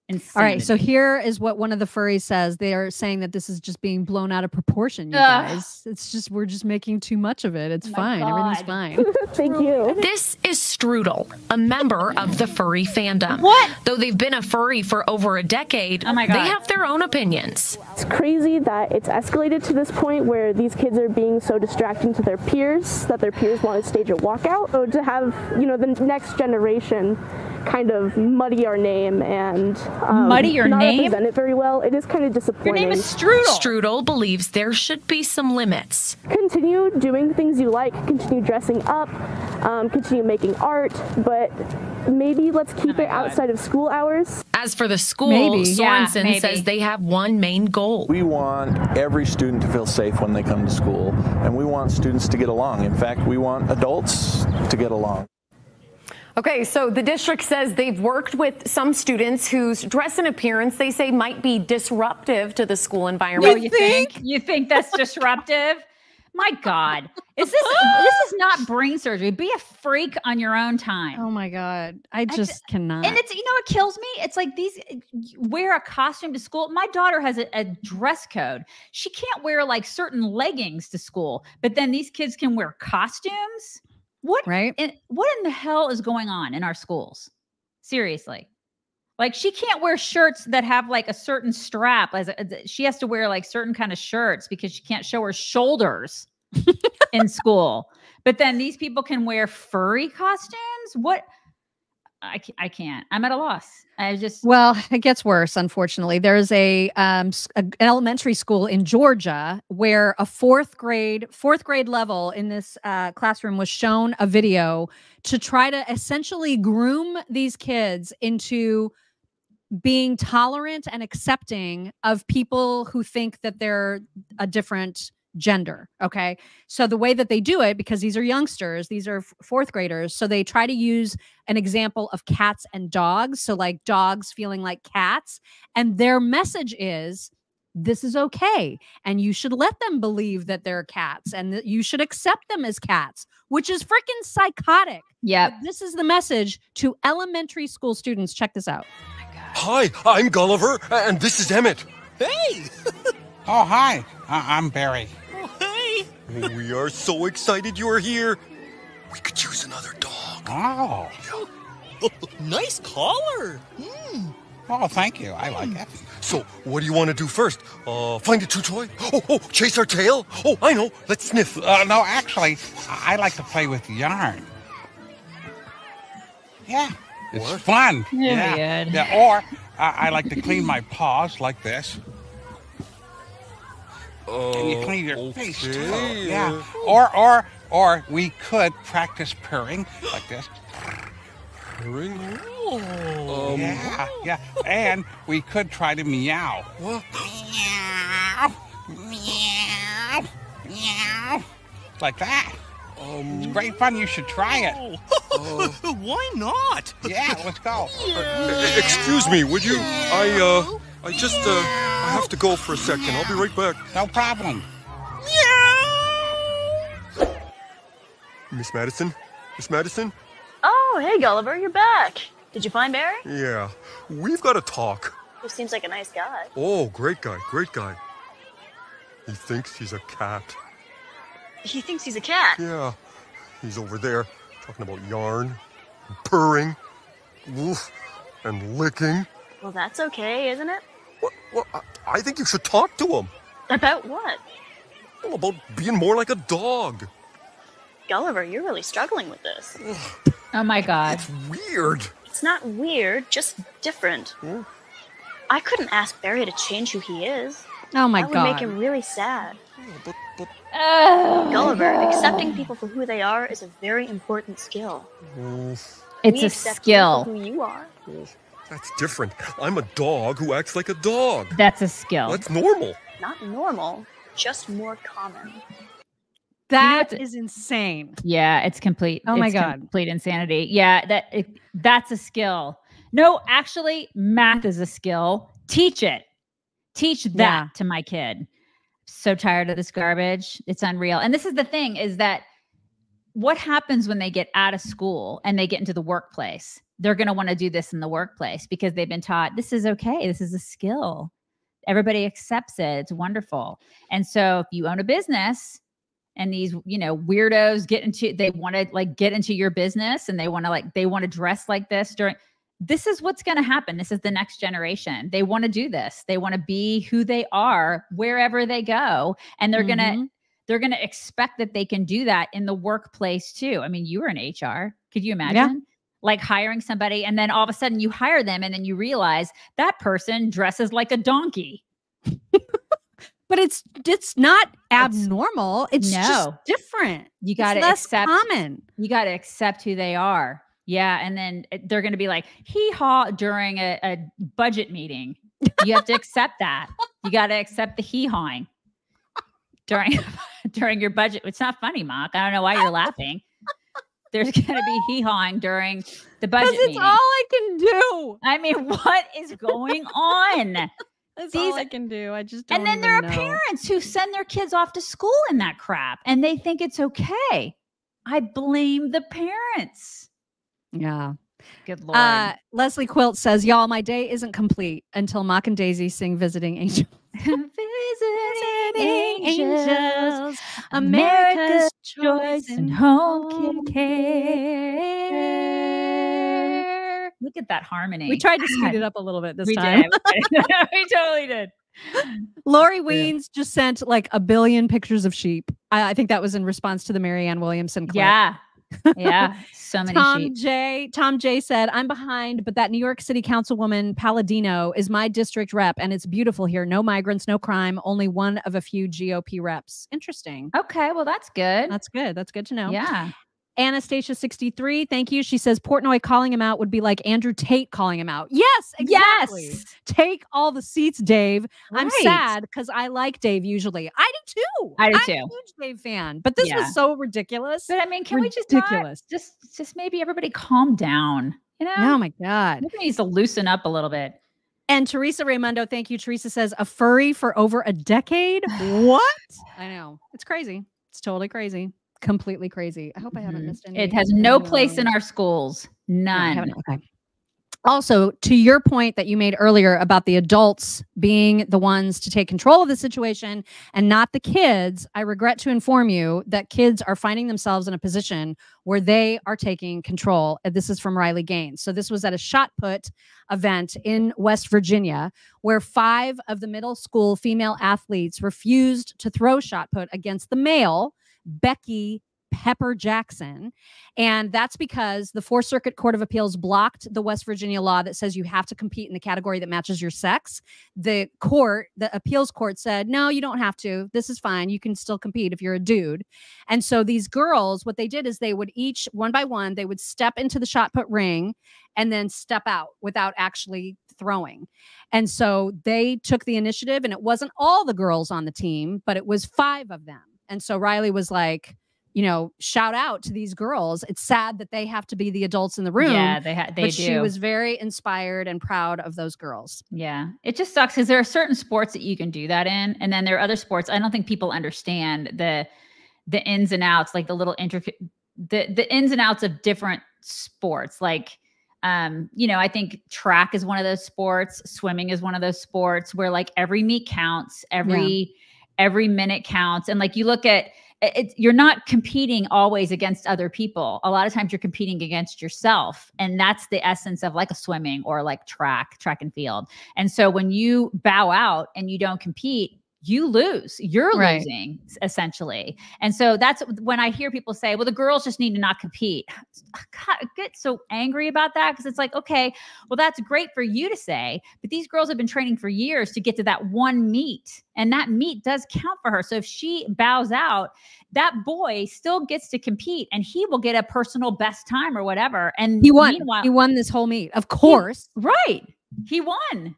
Insanity. All right. So here is what one of the furries says. They are saying that this is just being blown out of proportion, you guys. It's just, we're just making too much of it. It's fine. God. Everything's fine. Thank you. This is Strudel, a member of the furry fandom. What? Though they've been a furry for over a decade, they have their own opinions. It's crazy that it's escalated to this point where these kids are being so distracting to their peers that their peers want to stage a walkout, or to have, the next generation kind of muddy our name and not represent it very well. It is kind of disappointing. Your name is Strudel. Strudel believes there should be some limits. Continue doing things you like. Continue dressing up. Continue making art. But maybe let's keep it outside of school hours. As for the school, Sorensen says they have one main goal. We want every student to feel safe when they come to school. And we want students to get along. In fact, we want adults to get along. Okay, so the district says they've worked with some students whose dress and appearance they say might be disruptive to the school environment. You think? You think that's disruptive? My God. This is not brain surgery. Be a freak on your own time. Oh my God. I just cannot. And it's, what kills me? It's like these wear a costume to school. My daughter has a dress code. She can't wear like certain leggings to school, but then these kids can wear costumes. What in the hell is going on in our schools? Seriously. Like, she can't wear shirts that have like a certain strap. She has to wear like certain kind of shirts because she can't show her shoulders in school. But then these people can wear furry costumes. What? I can't. I'm at a loss. Well, it gets worse, unfortunately. There's an elementary school in Georgia where a fourth grade level in this classroom was shown a video to try to essentially groom these kids into being tolerant and accepting of people who think that they're a different gender. Okay. So the way that they do it, because these are youngsters, these are fourth graders. So they try to use an example of cats and dogs. So like dogs feeling like cats, and their message is, this is okay. And you should let them believe that they're cats and that you should accept them as cats, which is freaking psychotic. Yeah. This is the message to elementary school students. Check this out. Oh my God. Hi, I'm Gulliver and this is Emmett. Hey. Oh, hi. I'm Barry. Oh, hey. We are so excited you're here. We could use another dog. Oh. Yeah. Nice collar. Mm. Oh, thank you. I like it. So, what do you want to do first? Find a chew toy? Oh, chase our tail? Oh, I know. Let's sniff. No, actually, I like to play with yarn. Yeah. It's fun. Period. Yeah. Or I like to clean my paws like this. And you clean your face too. Yeah. Or we could practice purring like this. Purring? Oh. Yeah. And we could try to meow. What? Meow. Meow. Meow. Like that. It's great fun. You should try it. Why not? Yeah, let's go. Excuse me, would you? I just, I have to go for a second. I'll be right back. No problem. Miss Madison? Miss Madison? Oh, hey, Gulliver, you're back. Did you find Barry? Yeah, we've got to talk. Who seems like a nice guy. Oh, great guy, great guy. He thinks he's a cat. He thinks he's a cat? Yeah, he's over there talking about yarn, purring, woof, and licking. Well, that's okay, isn't it? Well, I think you should talk to him. About what? Well, about being more like a dog. Gulliver, you're really struggling with this. Oh, my God. It's weird. It's not weird, just different. Hmm? I couldn't ask Barry to change who he is. Oh, my God. That would make him really sad. Oh, Gulliver, accepting people for who they are is a very important skill. Yes. It's a skill. Who you are. Yes. That's different. I'm a dog who acts like a dog. That's a skill. That's normal. Not normal, just more common. That is insane. Yeah, it's complete. Oh my God. Complete insanity. Yeah, that's a skill. No, actually, math is a skill. Teach it. Teach that to my kid. So tired of this garbage. It's unreal. And this is the thing is that what happens when they get out of school and they get into the workplace? They're going to want to do this in the workplace because they've been taught this is okay. This is a skill. Everybody accepts it. It's wonderful. And so if you own a business and these, weirdos get into your business and they want to dress like this this is what's going to happen. This is the next generation. They want to do this. They want to be who they are wherever they go. And they're going to expect that they can do that in the workplace too. I mean, you were in HR. Could you imagine? Yeah. Like hiring somebody and then all of a sudden you hire them and then you realize that person dresses like a donkey. But it's not abnormal. It's just different. You got to accept common. You got to accept who they are. Yeah. And then they're going to be like, hee haw during a budget meeting. You have to accept that. You got to accept the hee hawing during your budget. It's not funny, Mark. I don't know why you're laughing. There's going to be hee-hawing during the budget meeting. Because it's all I can do. I mean, what is going on? That's all I can do. I just don't know. And then there are parents who send their kids off to school in that crap, and they think it's okay. I blame the parents. Yeah. Good Lord. Leslie Quilt says, y'all, my day isn't complete until Mock and Daisy sing Visiting Angels. Visiting Angels, America's Choice and Home Care. Look at that harmony. We tried to speed it up a little bit this time. Did. We totally did. Lori Weens just sent like a billion pictures of sheep. I think that was in response to the Marianne Williamson clip. Yeah. Yeah, so many. Tom J said, I'm behind, but that New York City Councilwoman Palladino is my district rep, and it's beautiful here. No migrants, no crime, only one of a few GOP reps. Interesting. Okay, well, that's good. That's good. That's good to know. Yeah. Anastasia 63, thank you. She says Portnoy calling him out would be like Andrew Tate calling him out. Yes, exactly. Yes. Take all the seats, Dave. Right. I'm sad because I like Dave usually. I do too. I do too. I'm a huge Dave fan, but this was so ridiculous. But I mean, can we just just maybe everybody calm down? You know? Oh my God. Maybe needs to loosen up a little bit. And Teresa Raimondo, thank you. Teresa says a furry for over a decade. What? I know. It's crazy. It's totally crazy. Completely crazy. I hope I haven't missed any. It has no place in our schools. None. Okay. Also, to your point that you made earlier about the adults being the ones to take control of the situation and not the kids, I regret to inform you that kids are finding themselves in a position where they are taking control. And this is from Riley Gaines. So this was at a shot put event in West Virginia where 5 of the middle school female athletes refused to throw shot put against the male Becky Pepper Jackson. And that's because the Fourth Circuit Court of Appeals blocked the West Virginia law that says you have to compete in the category that matches your sex. The court, the appeals court, said, no, you don't have to. This is fine. You can still compete if you're a dude. And so these girls, what they did is they would each, one by one, they would step into the shot put ring and then step out without actually throwing. And so they took the initiative, and it wasn't all the girls on the team, but it was 5 of them. And so Riley was like, you know, shout out to these girls. It's sad that they have to be the adults in the room. Yeah, they do. She was very inspired and proud of those girls. Yeah. It just sucks because there are certain sports that you can do that in. And then there are other sports. I don't think people understand the ins and outs, like the little intricate, the ins and outs of different sports. Like, you know, I think track is one of those sports. Swimming is one of those sports where like every meet counts, every minute counts. And like, you look at it, you're not competing always against other people. A lot of times you're competing against yourself. And that's the essence of like a swimming or like track and field. And so when you bow out and you don't compete, you lose, you're losing essentially. And so that's when I hear people say, well, the girls just need to not compete. God, I get so angry about that. Cause it's like, okay, well, that's great for you to say, but these girls have been training for years to get to that one meet, and that meet does count for her. So if she bows out, that boy still gets to compete and he will get a personal best time or whatever. And he won this whole meet. Of course. He won.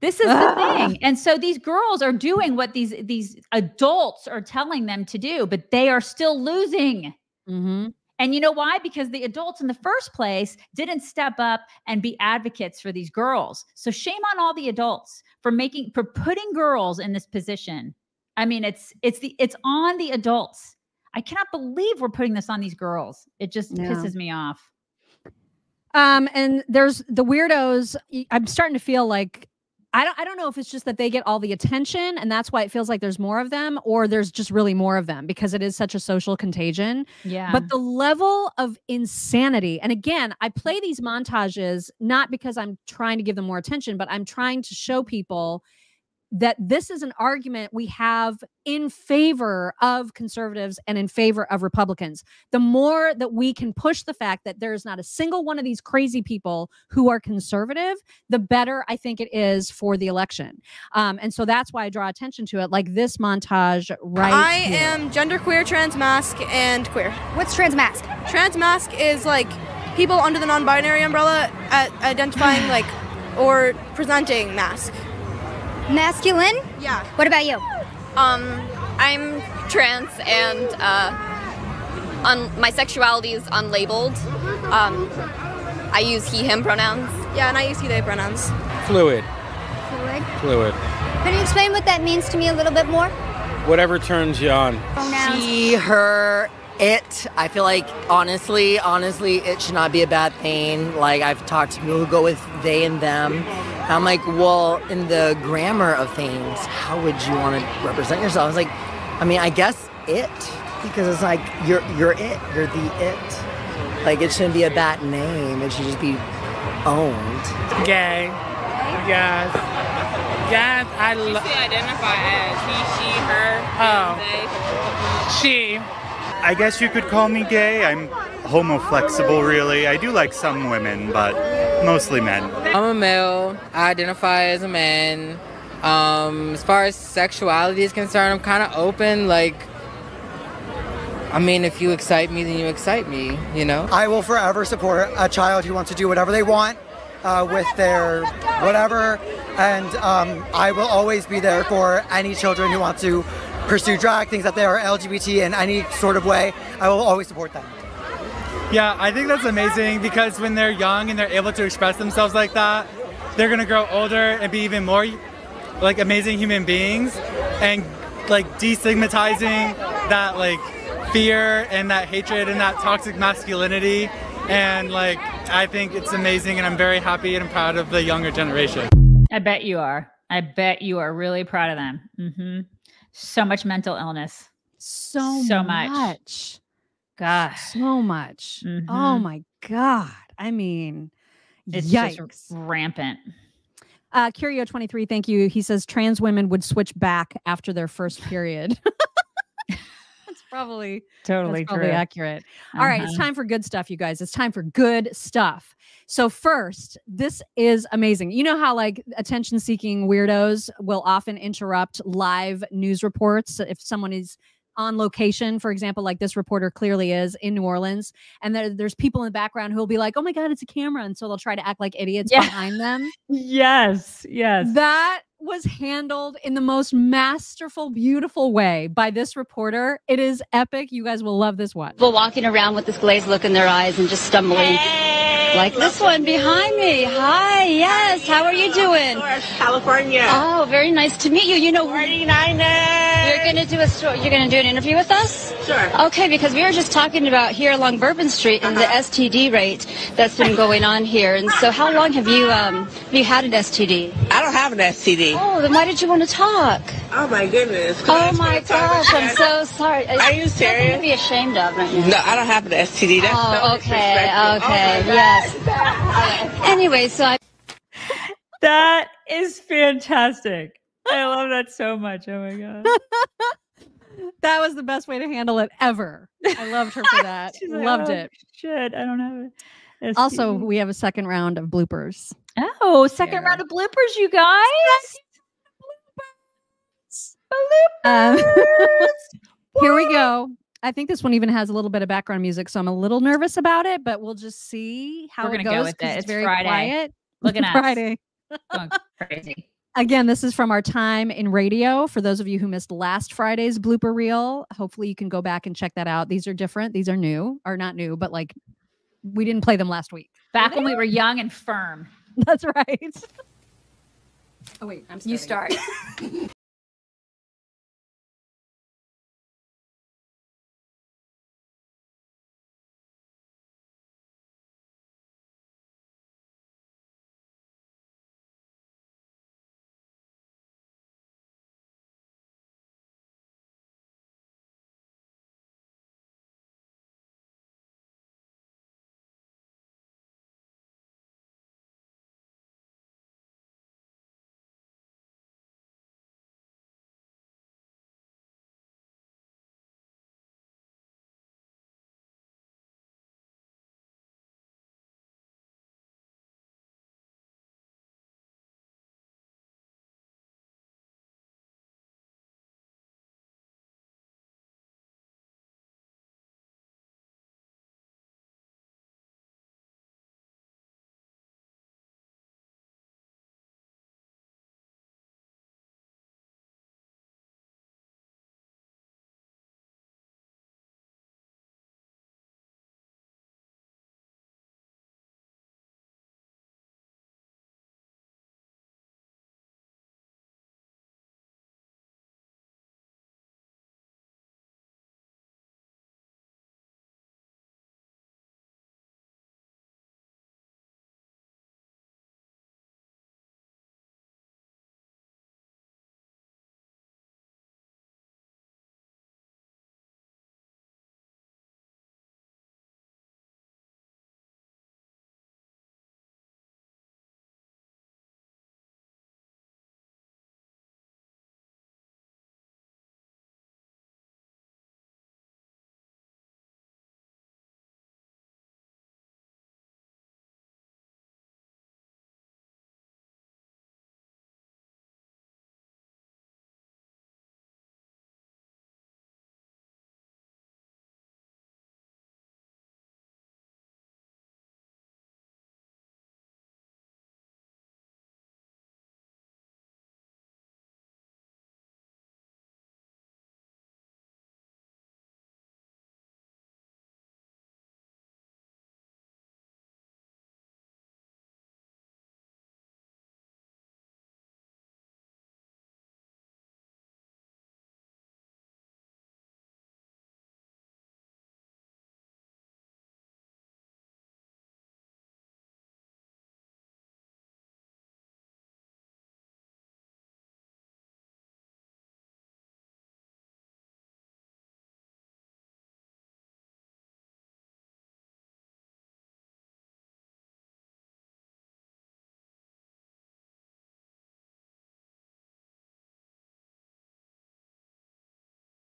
This is the thing. And so these girls are doing what these adults are telling them to do, but they are still losing. Mm-hmm. And you know why? Because the adults in the first place didn't step up and be advocates for these girls. So shame on all the adults for putting girls in this position. I mean, it's on the adults. I cannot believe we're putting this on these girls. It just pisses me off. And there's the weirdos. I'm starting to feel like, I don't know if it's just that they get all the attention and that's why it feels like there's more of them, or there's just really more of them because it is such a social contagion. Yeah. But the level of insanity. And again, I play these montages, not because I'm trying to give them more attention, but I'm trying to show people that this is an argument we have in favor of conservatives and in favor of Republicans. The more that we can push the fact that there's not a single one of these crazy people who are conservative, the better I think it is for the election. And so that's why I draw attention to it, like this montage right here. I am genderqueer, transmasc, and queer. What's transmasc? Transmasc is like people under the non-binary umbrella identifying like or presenting masc. Masculine? Yeah. What about you? I'm trans and my sexuality is unlabeled. I use he/him pronouns. Yeah, and I use he/they pronouns. Fluid. Fluid? Fluid. Can you explain what that means to me a little bit more? Whatever turns you on. Pronouns. She, her, it. I feel like honestly, it should not be a bad thing. Like I've talked to people who go with they and them. I'm like, well, in the grammar of things, how would you want to represent yourself? I was like, I mean, I guess it, because it's like, you're it, you're the it. Like, it shouldn't be a bad name, it should just be owned. Gay. Yes. Yes, I love. She identify as he, she, her, oh. They. She. I guess you could call me gay. I'm homo-flexible, really. I do like some women, but mostly men. I'm a male. I identify as a man. As far as sexuality is concerned, I'm kind of open. Like, I mean, if you excite me, then you excite me, you know? I will forever support a child who wants to do whatever they want with their whatever. And I will always be there for any children who want to pursue drag, things that they are LGBT in any sort of way. I will always support them. Yeah, I think that's amazing, because when they're young and they're able to express themselves like that, they're going to grow older and be even more like amazing human beings, and like destigmatizing that like fear and that hatred and that toxic masculinity. And like, I think it's amazing, and I'm very happy and I'm proud of the younger generation. I bet you are. I bet you are really proud of them. Mm-hmm. So much mental illness. So much. God. So much. Mm-hmm. Oh my God. I mean, it's yikes. Just rampant. Curio23, thank you. He says trans women would switch back after their first period. That's probably true. Accurate. All right, it's time for good stuff, you guys. It's time for good stuff. So first, this is amazing. You know how like attention-seeking weirdos will often interrupt live news reports if someone is on location, for example, like this reporter clearly is in New Orleans, and there's people in the background who'll be like, oh my God, it's a camera. And so they'll try to act like idiots behind them. Yes. Yes. That was handled in the most masterful, beautiful way by this reporter. It is epic. You guys will love this one. People walking around with this glazed look in their eyes and just stumbling. Hey, like this one behind me. Hi. Yes. How are you doing? California. Oh, very nice to meet you. You know, 49ers. You're going to do an interview with us? Sure. Okay, because we were just talking about here along Bourbon Street and the STD rate that's been going on here. And so how long have you had an STD? I don't have an STD. Oh, then why did you want to talk? Oh, my goodness. Oh, my gosh. I'm so sorry. Are you serious? Nothing to be ashamed of right now. No, I don't have an STD. That's oh, okay. Okay. Oh yes. Anyway, so I... That is fantastic. I love that so much. Oh my God. That was the best way to handle it ever. I loved her for that. Like, loved it. Shit, I don't have it. Also, we have a second round of bloopers. Oh, second round of bloopers, you guys. Bloopers. Here we go. I think this one even has a little bit of background music, so I'm a little nervous about it, but we'll just see how it goes. Go with it. It's very Friday. Quiet. Look at us. Friday. Going crazy. Again, this is from our time in radio. For those of you who missed last Friday's blooper reel, hopefully you can go back and check that out. These are different. These are new, or not new, but like we didn't play them last week. Back when we were young and firm. That's right. Oh, wait, I'm starting. You start.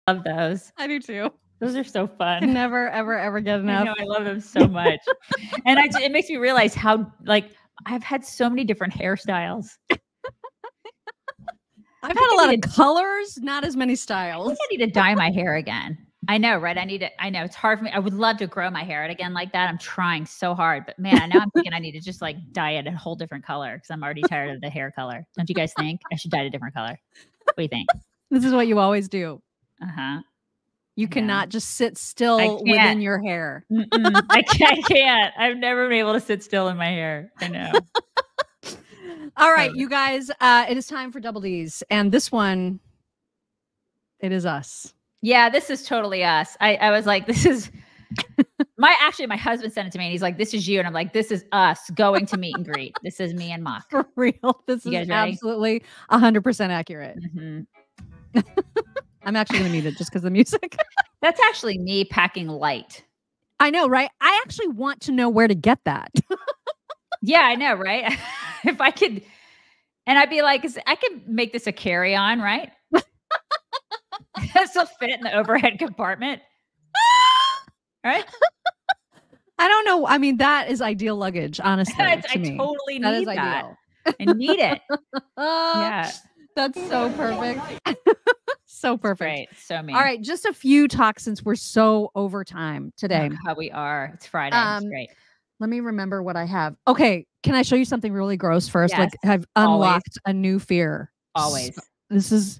Love those. I do too. Those are so fun. I never, ever, ever get enough. I know, I love them so much. And it makes me realize how, like, I've had so many different hairstyles. I've had a lot of colors, not as many styles. I think I need to dye my hair again. I know, right? I need it. I know it's hard for me. I would love to grow my hair out again like that. I'm trying so hard, but man, now I'm thinking I need to just like dye it a whole different color because I'm already tired of the hair color. Don't you guys think I should dye it a different color? What do you think? This is what you always do. Uh-huh. You cannot just sit still within your hair. I can't. I've never been able to sit still in my hair. I know. All right, you guys, it is time for Double D's. And this one, it is us. Yeah, this is totally us. I was like, this is my husband sent it to me and he's like, this is you. And I'm like, this is us going to meet and greet. This is me and Mock. For real. This is absolutely 100% accurate. Mm-hmm. I'm actually going to mute it just because of the music. That's actually me packing light. I know, right? I actually want to know where to get that. Yeah, I know, right? If I could, and I'd be like, I could make this a carry-on, right? This will fit in the overhead compartment. Right? I don't know. I mean, that is ideal luggage, honestly. I totally need that. I need it. Yeah. That's so perfect. So perfect. It's great. So mean. All right. Just a few talks since we're so over time today. How we are. It's Friday. It's great. Let me remember what I have. Okay. Can I show you something really gross first? Yes. Like I've unlocked a new fear. Always. So, this is,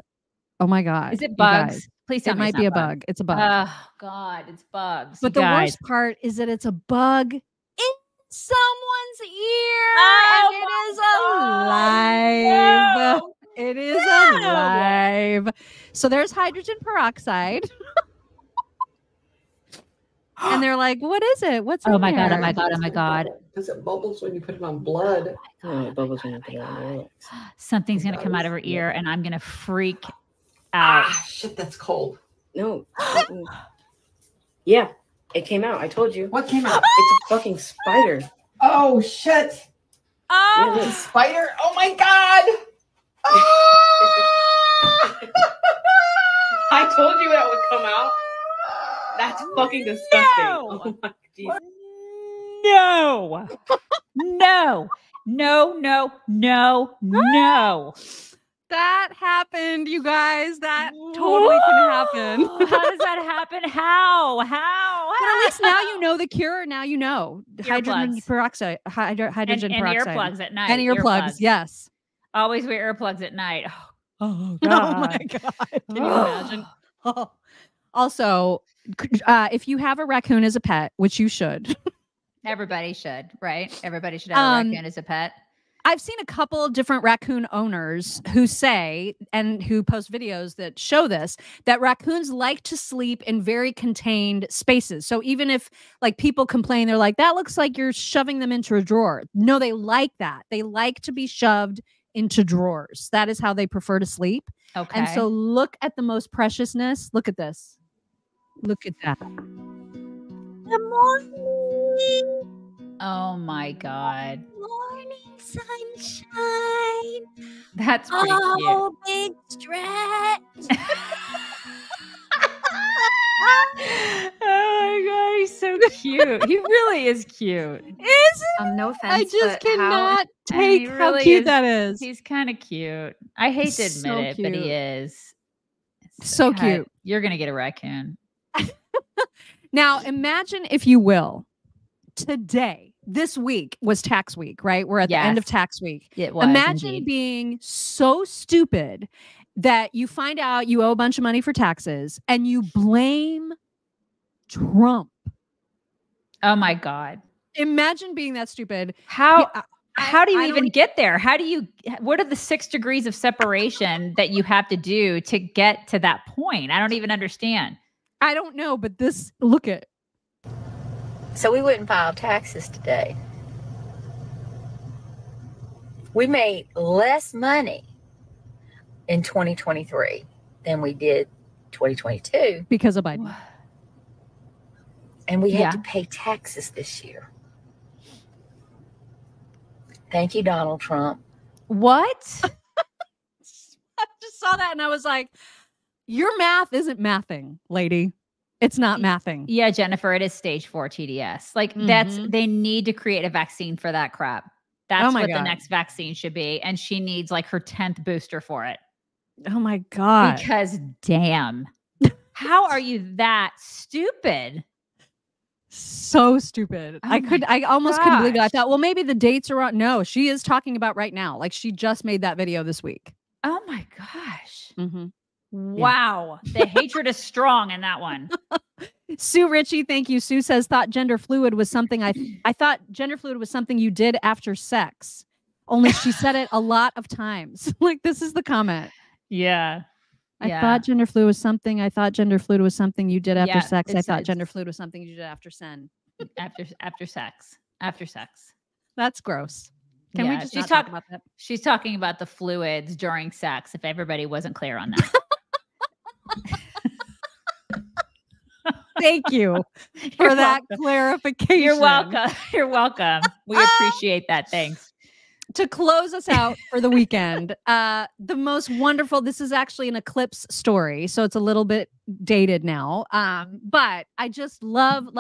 oh my God. Is it bugs? Please tell me it's not a bug. It's a bug. Oh God. It's bugs. But the worst part is that it's a bug in someone's ear. Oh, and it is alive. No. It is alive. So there's hydrogen peroxide. And they're like, what is it? What's in there? God, oh my God, oh my God. Because it bubbles when you put it on blood. Oh, it bubbles when you put it on blood. Something's going to come out of her ear and I'm going to freak out. Ah, shit, that's cold. No. Yeah, it came out. I told you. What came out? It's a fucking spider. Oh, shit. Oh. Yeah, spider. Oh my God. I told you that would come out. That's fucking disgusting. No. Oh my Jesus. No. No. No, no, no, no. That happened, you guys. That totally can happen. How does that happen? How? But at least now you know the cure. Now you know. Hydrogen peroxide. And earplugs at night. And earplugs. Yes. Always wear earplugs at night. Oh, God. Oh my God. Can you imagine? Oh. Also, if you have a raccoon as a pet, which you should. Everybody should, right? Everybody should have a raccoon as a pet. I've seen a couple different raccoon owners who say, and who post videos that show this, that raccoons like to sleep in very contained spaces. So even if like people complain, they're like, that looks like you're shoving them into a drawer. No, they like that. They like to be shoved into drawers. That is how they prefer to sleep. Okay. And so look at the most preciousness. Look at this. Look at that. Good morning. Oh my God. Morning, sunshine. That's pretty cute. Big stretch. Oh my God, he's so cute. He really is cute. No offense. I just cannot take how cute that is. He's kind of cute. I hate to admit it, but he is. So cute. You're going to get a raccoon. Now, imagine, if you will, today. This week was tax week, right? We're at the end of tax week. It was, imagine being so stupid that you find out you owe a bunch of money for taxes and you blame Trump. Oh my God. Imagine being that stupid. How do you even get there? What are the 6 degrees of separation that you have to do to get to that point? I don't even understand. I don't know, but look at. So we wouldn't file taxes today. We made less money in 2023 than we did 2022. Because of Biden. And we had to pay taxes this year. Thank you, Donald Trump. What? I just saw that and I was like, Your math isn't mathing, lady. It's not mathing. Yeah, Jennifer, it is stage 4 TDS. Like that's, they need to create a vaccine for that crap. That's what the next vaccine should be. And she needs like her 10th booster for it. Oh my God. Because damn, how are you that stupid? So stupid. Oh I almost couldn't believe it. I thought, well, maybe the dates are on. No, she is talking about right now. Like she just made that video this week. Oh my gosh. Wow. Yeah. The hatred is strong in that one. Sue Ritchie, thank you. Sue says, thought gender fluid was something I thought gender fluid was something you did after sex. Only she said it a lot of times. Like this is the comment. Yeah. I thought gender fluid was something. I thought gender fluid was something you did after sex. I thought gender fluid was something you did after sin. After sex. That's gross. Can we just talk about that? She's talking about the fluids during sex, if everybody wasn't clear on that. Thank you for that clarification. You're welcome. You're welcome. We appreciate that. Thanks. To close us out for the weekend, the most wonderful, this is actually an eclipse story, so it's a little bit dated now, but I just love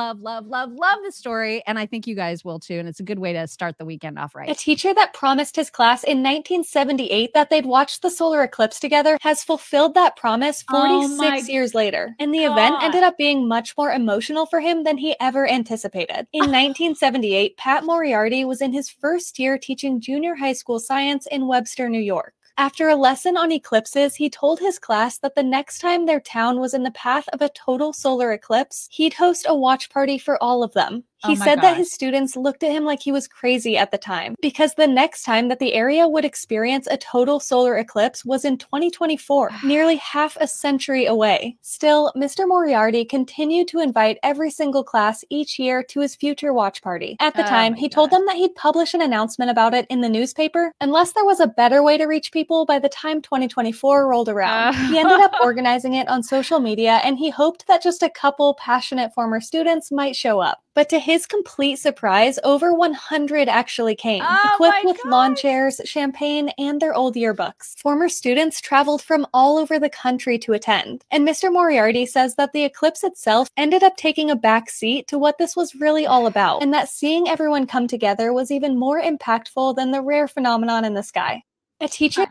this story, and I think you guys will too, and it's a good way to start the weekend off right. A teacher that promised his class in 1978 that they'd watch the solar eclipse together has fulfilled that promise 46 years later, and the event ended up being much more emotional for him than he ever anticipated. In 1978, Pat Moriarty was in his first year teaching junior high school science in Webster, New York. After a lesson on eclipses, he told his class that the next time their town was in the path of a total solar eclipse, he'd host a watch party for all of them. He said that his students looked at him like he was crazy at the time, because the next time that the area would experience a total solar eclipse was in 2024, nearly half a century away. Still, Mr. Moriarty continued to invite every single class each year to his future watch party. At the time, he told them that he'd publish an announcement about it in the newspaper, unless there was a better way to reach people by the time 2024 rolled around. He ended up organizing it on social media, and he hoped that just a couple passionate former students might show up. But to his complete surprise, over 100 actually came, equipped with lawn chairs, champagne, and their old yearbooks. Former students traveled from all over the country to attend. And Mr. Moriarty says that the eclipse itself ended up taking a back seat to what this was really all about, and that seeing everyone come together was even more impactful than the rare phenomenon in the sky. A teacher...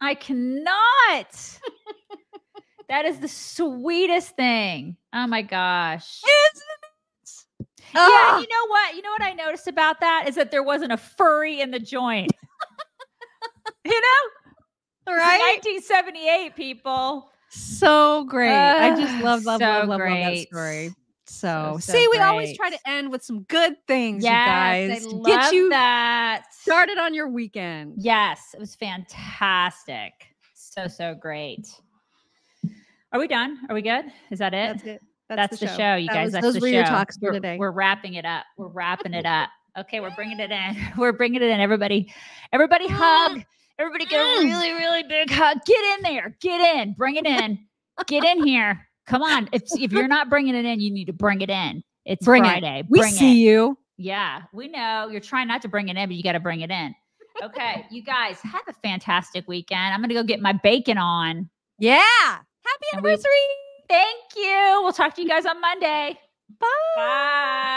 I cannot! That is the sweetest thing. Oh my gosh. Isn't it? Yeah, you know what? You know what I noticed about that is that there wasn't a furry in the joint. You know? Right? 1978, people. So great. I just love that story. So see, we always try to end with some good things, you guys. Get you started on your weekend. Yes, it was fantastic. So great. Are we done? Are we good? Is that it? That's it. That's the show, you guys. That's the show. Your talks for today. We're wrapping it up. We're wrapping it up. Okay, we're bringing it in. We're bringing it in. Everybody hug. Everybody get a really, really big hug. Get in there. Get in. Bring it in. Get in here. Come on. If you're not bringing it in, you need to bring it in. It's Friday. We see you. Yeah, we know. You're trying not to bring it in, but you got to bring it in. Okay, you guys, have a fantastic weekend. I'm going to go get my bacon on. Yeah. Happy anniversary. Thank you. We'll talk to you guys on Monday. Bye. Bye.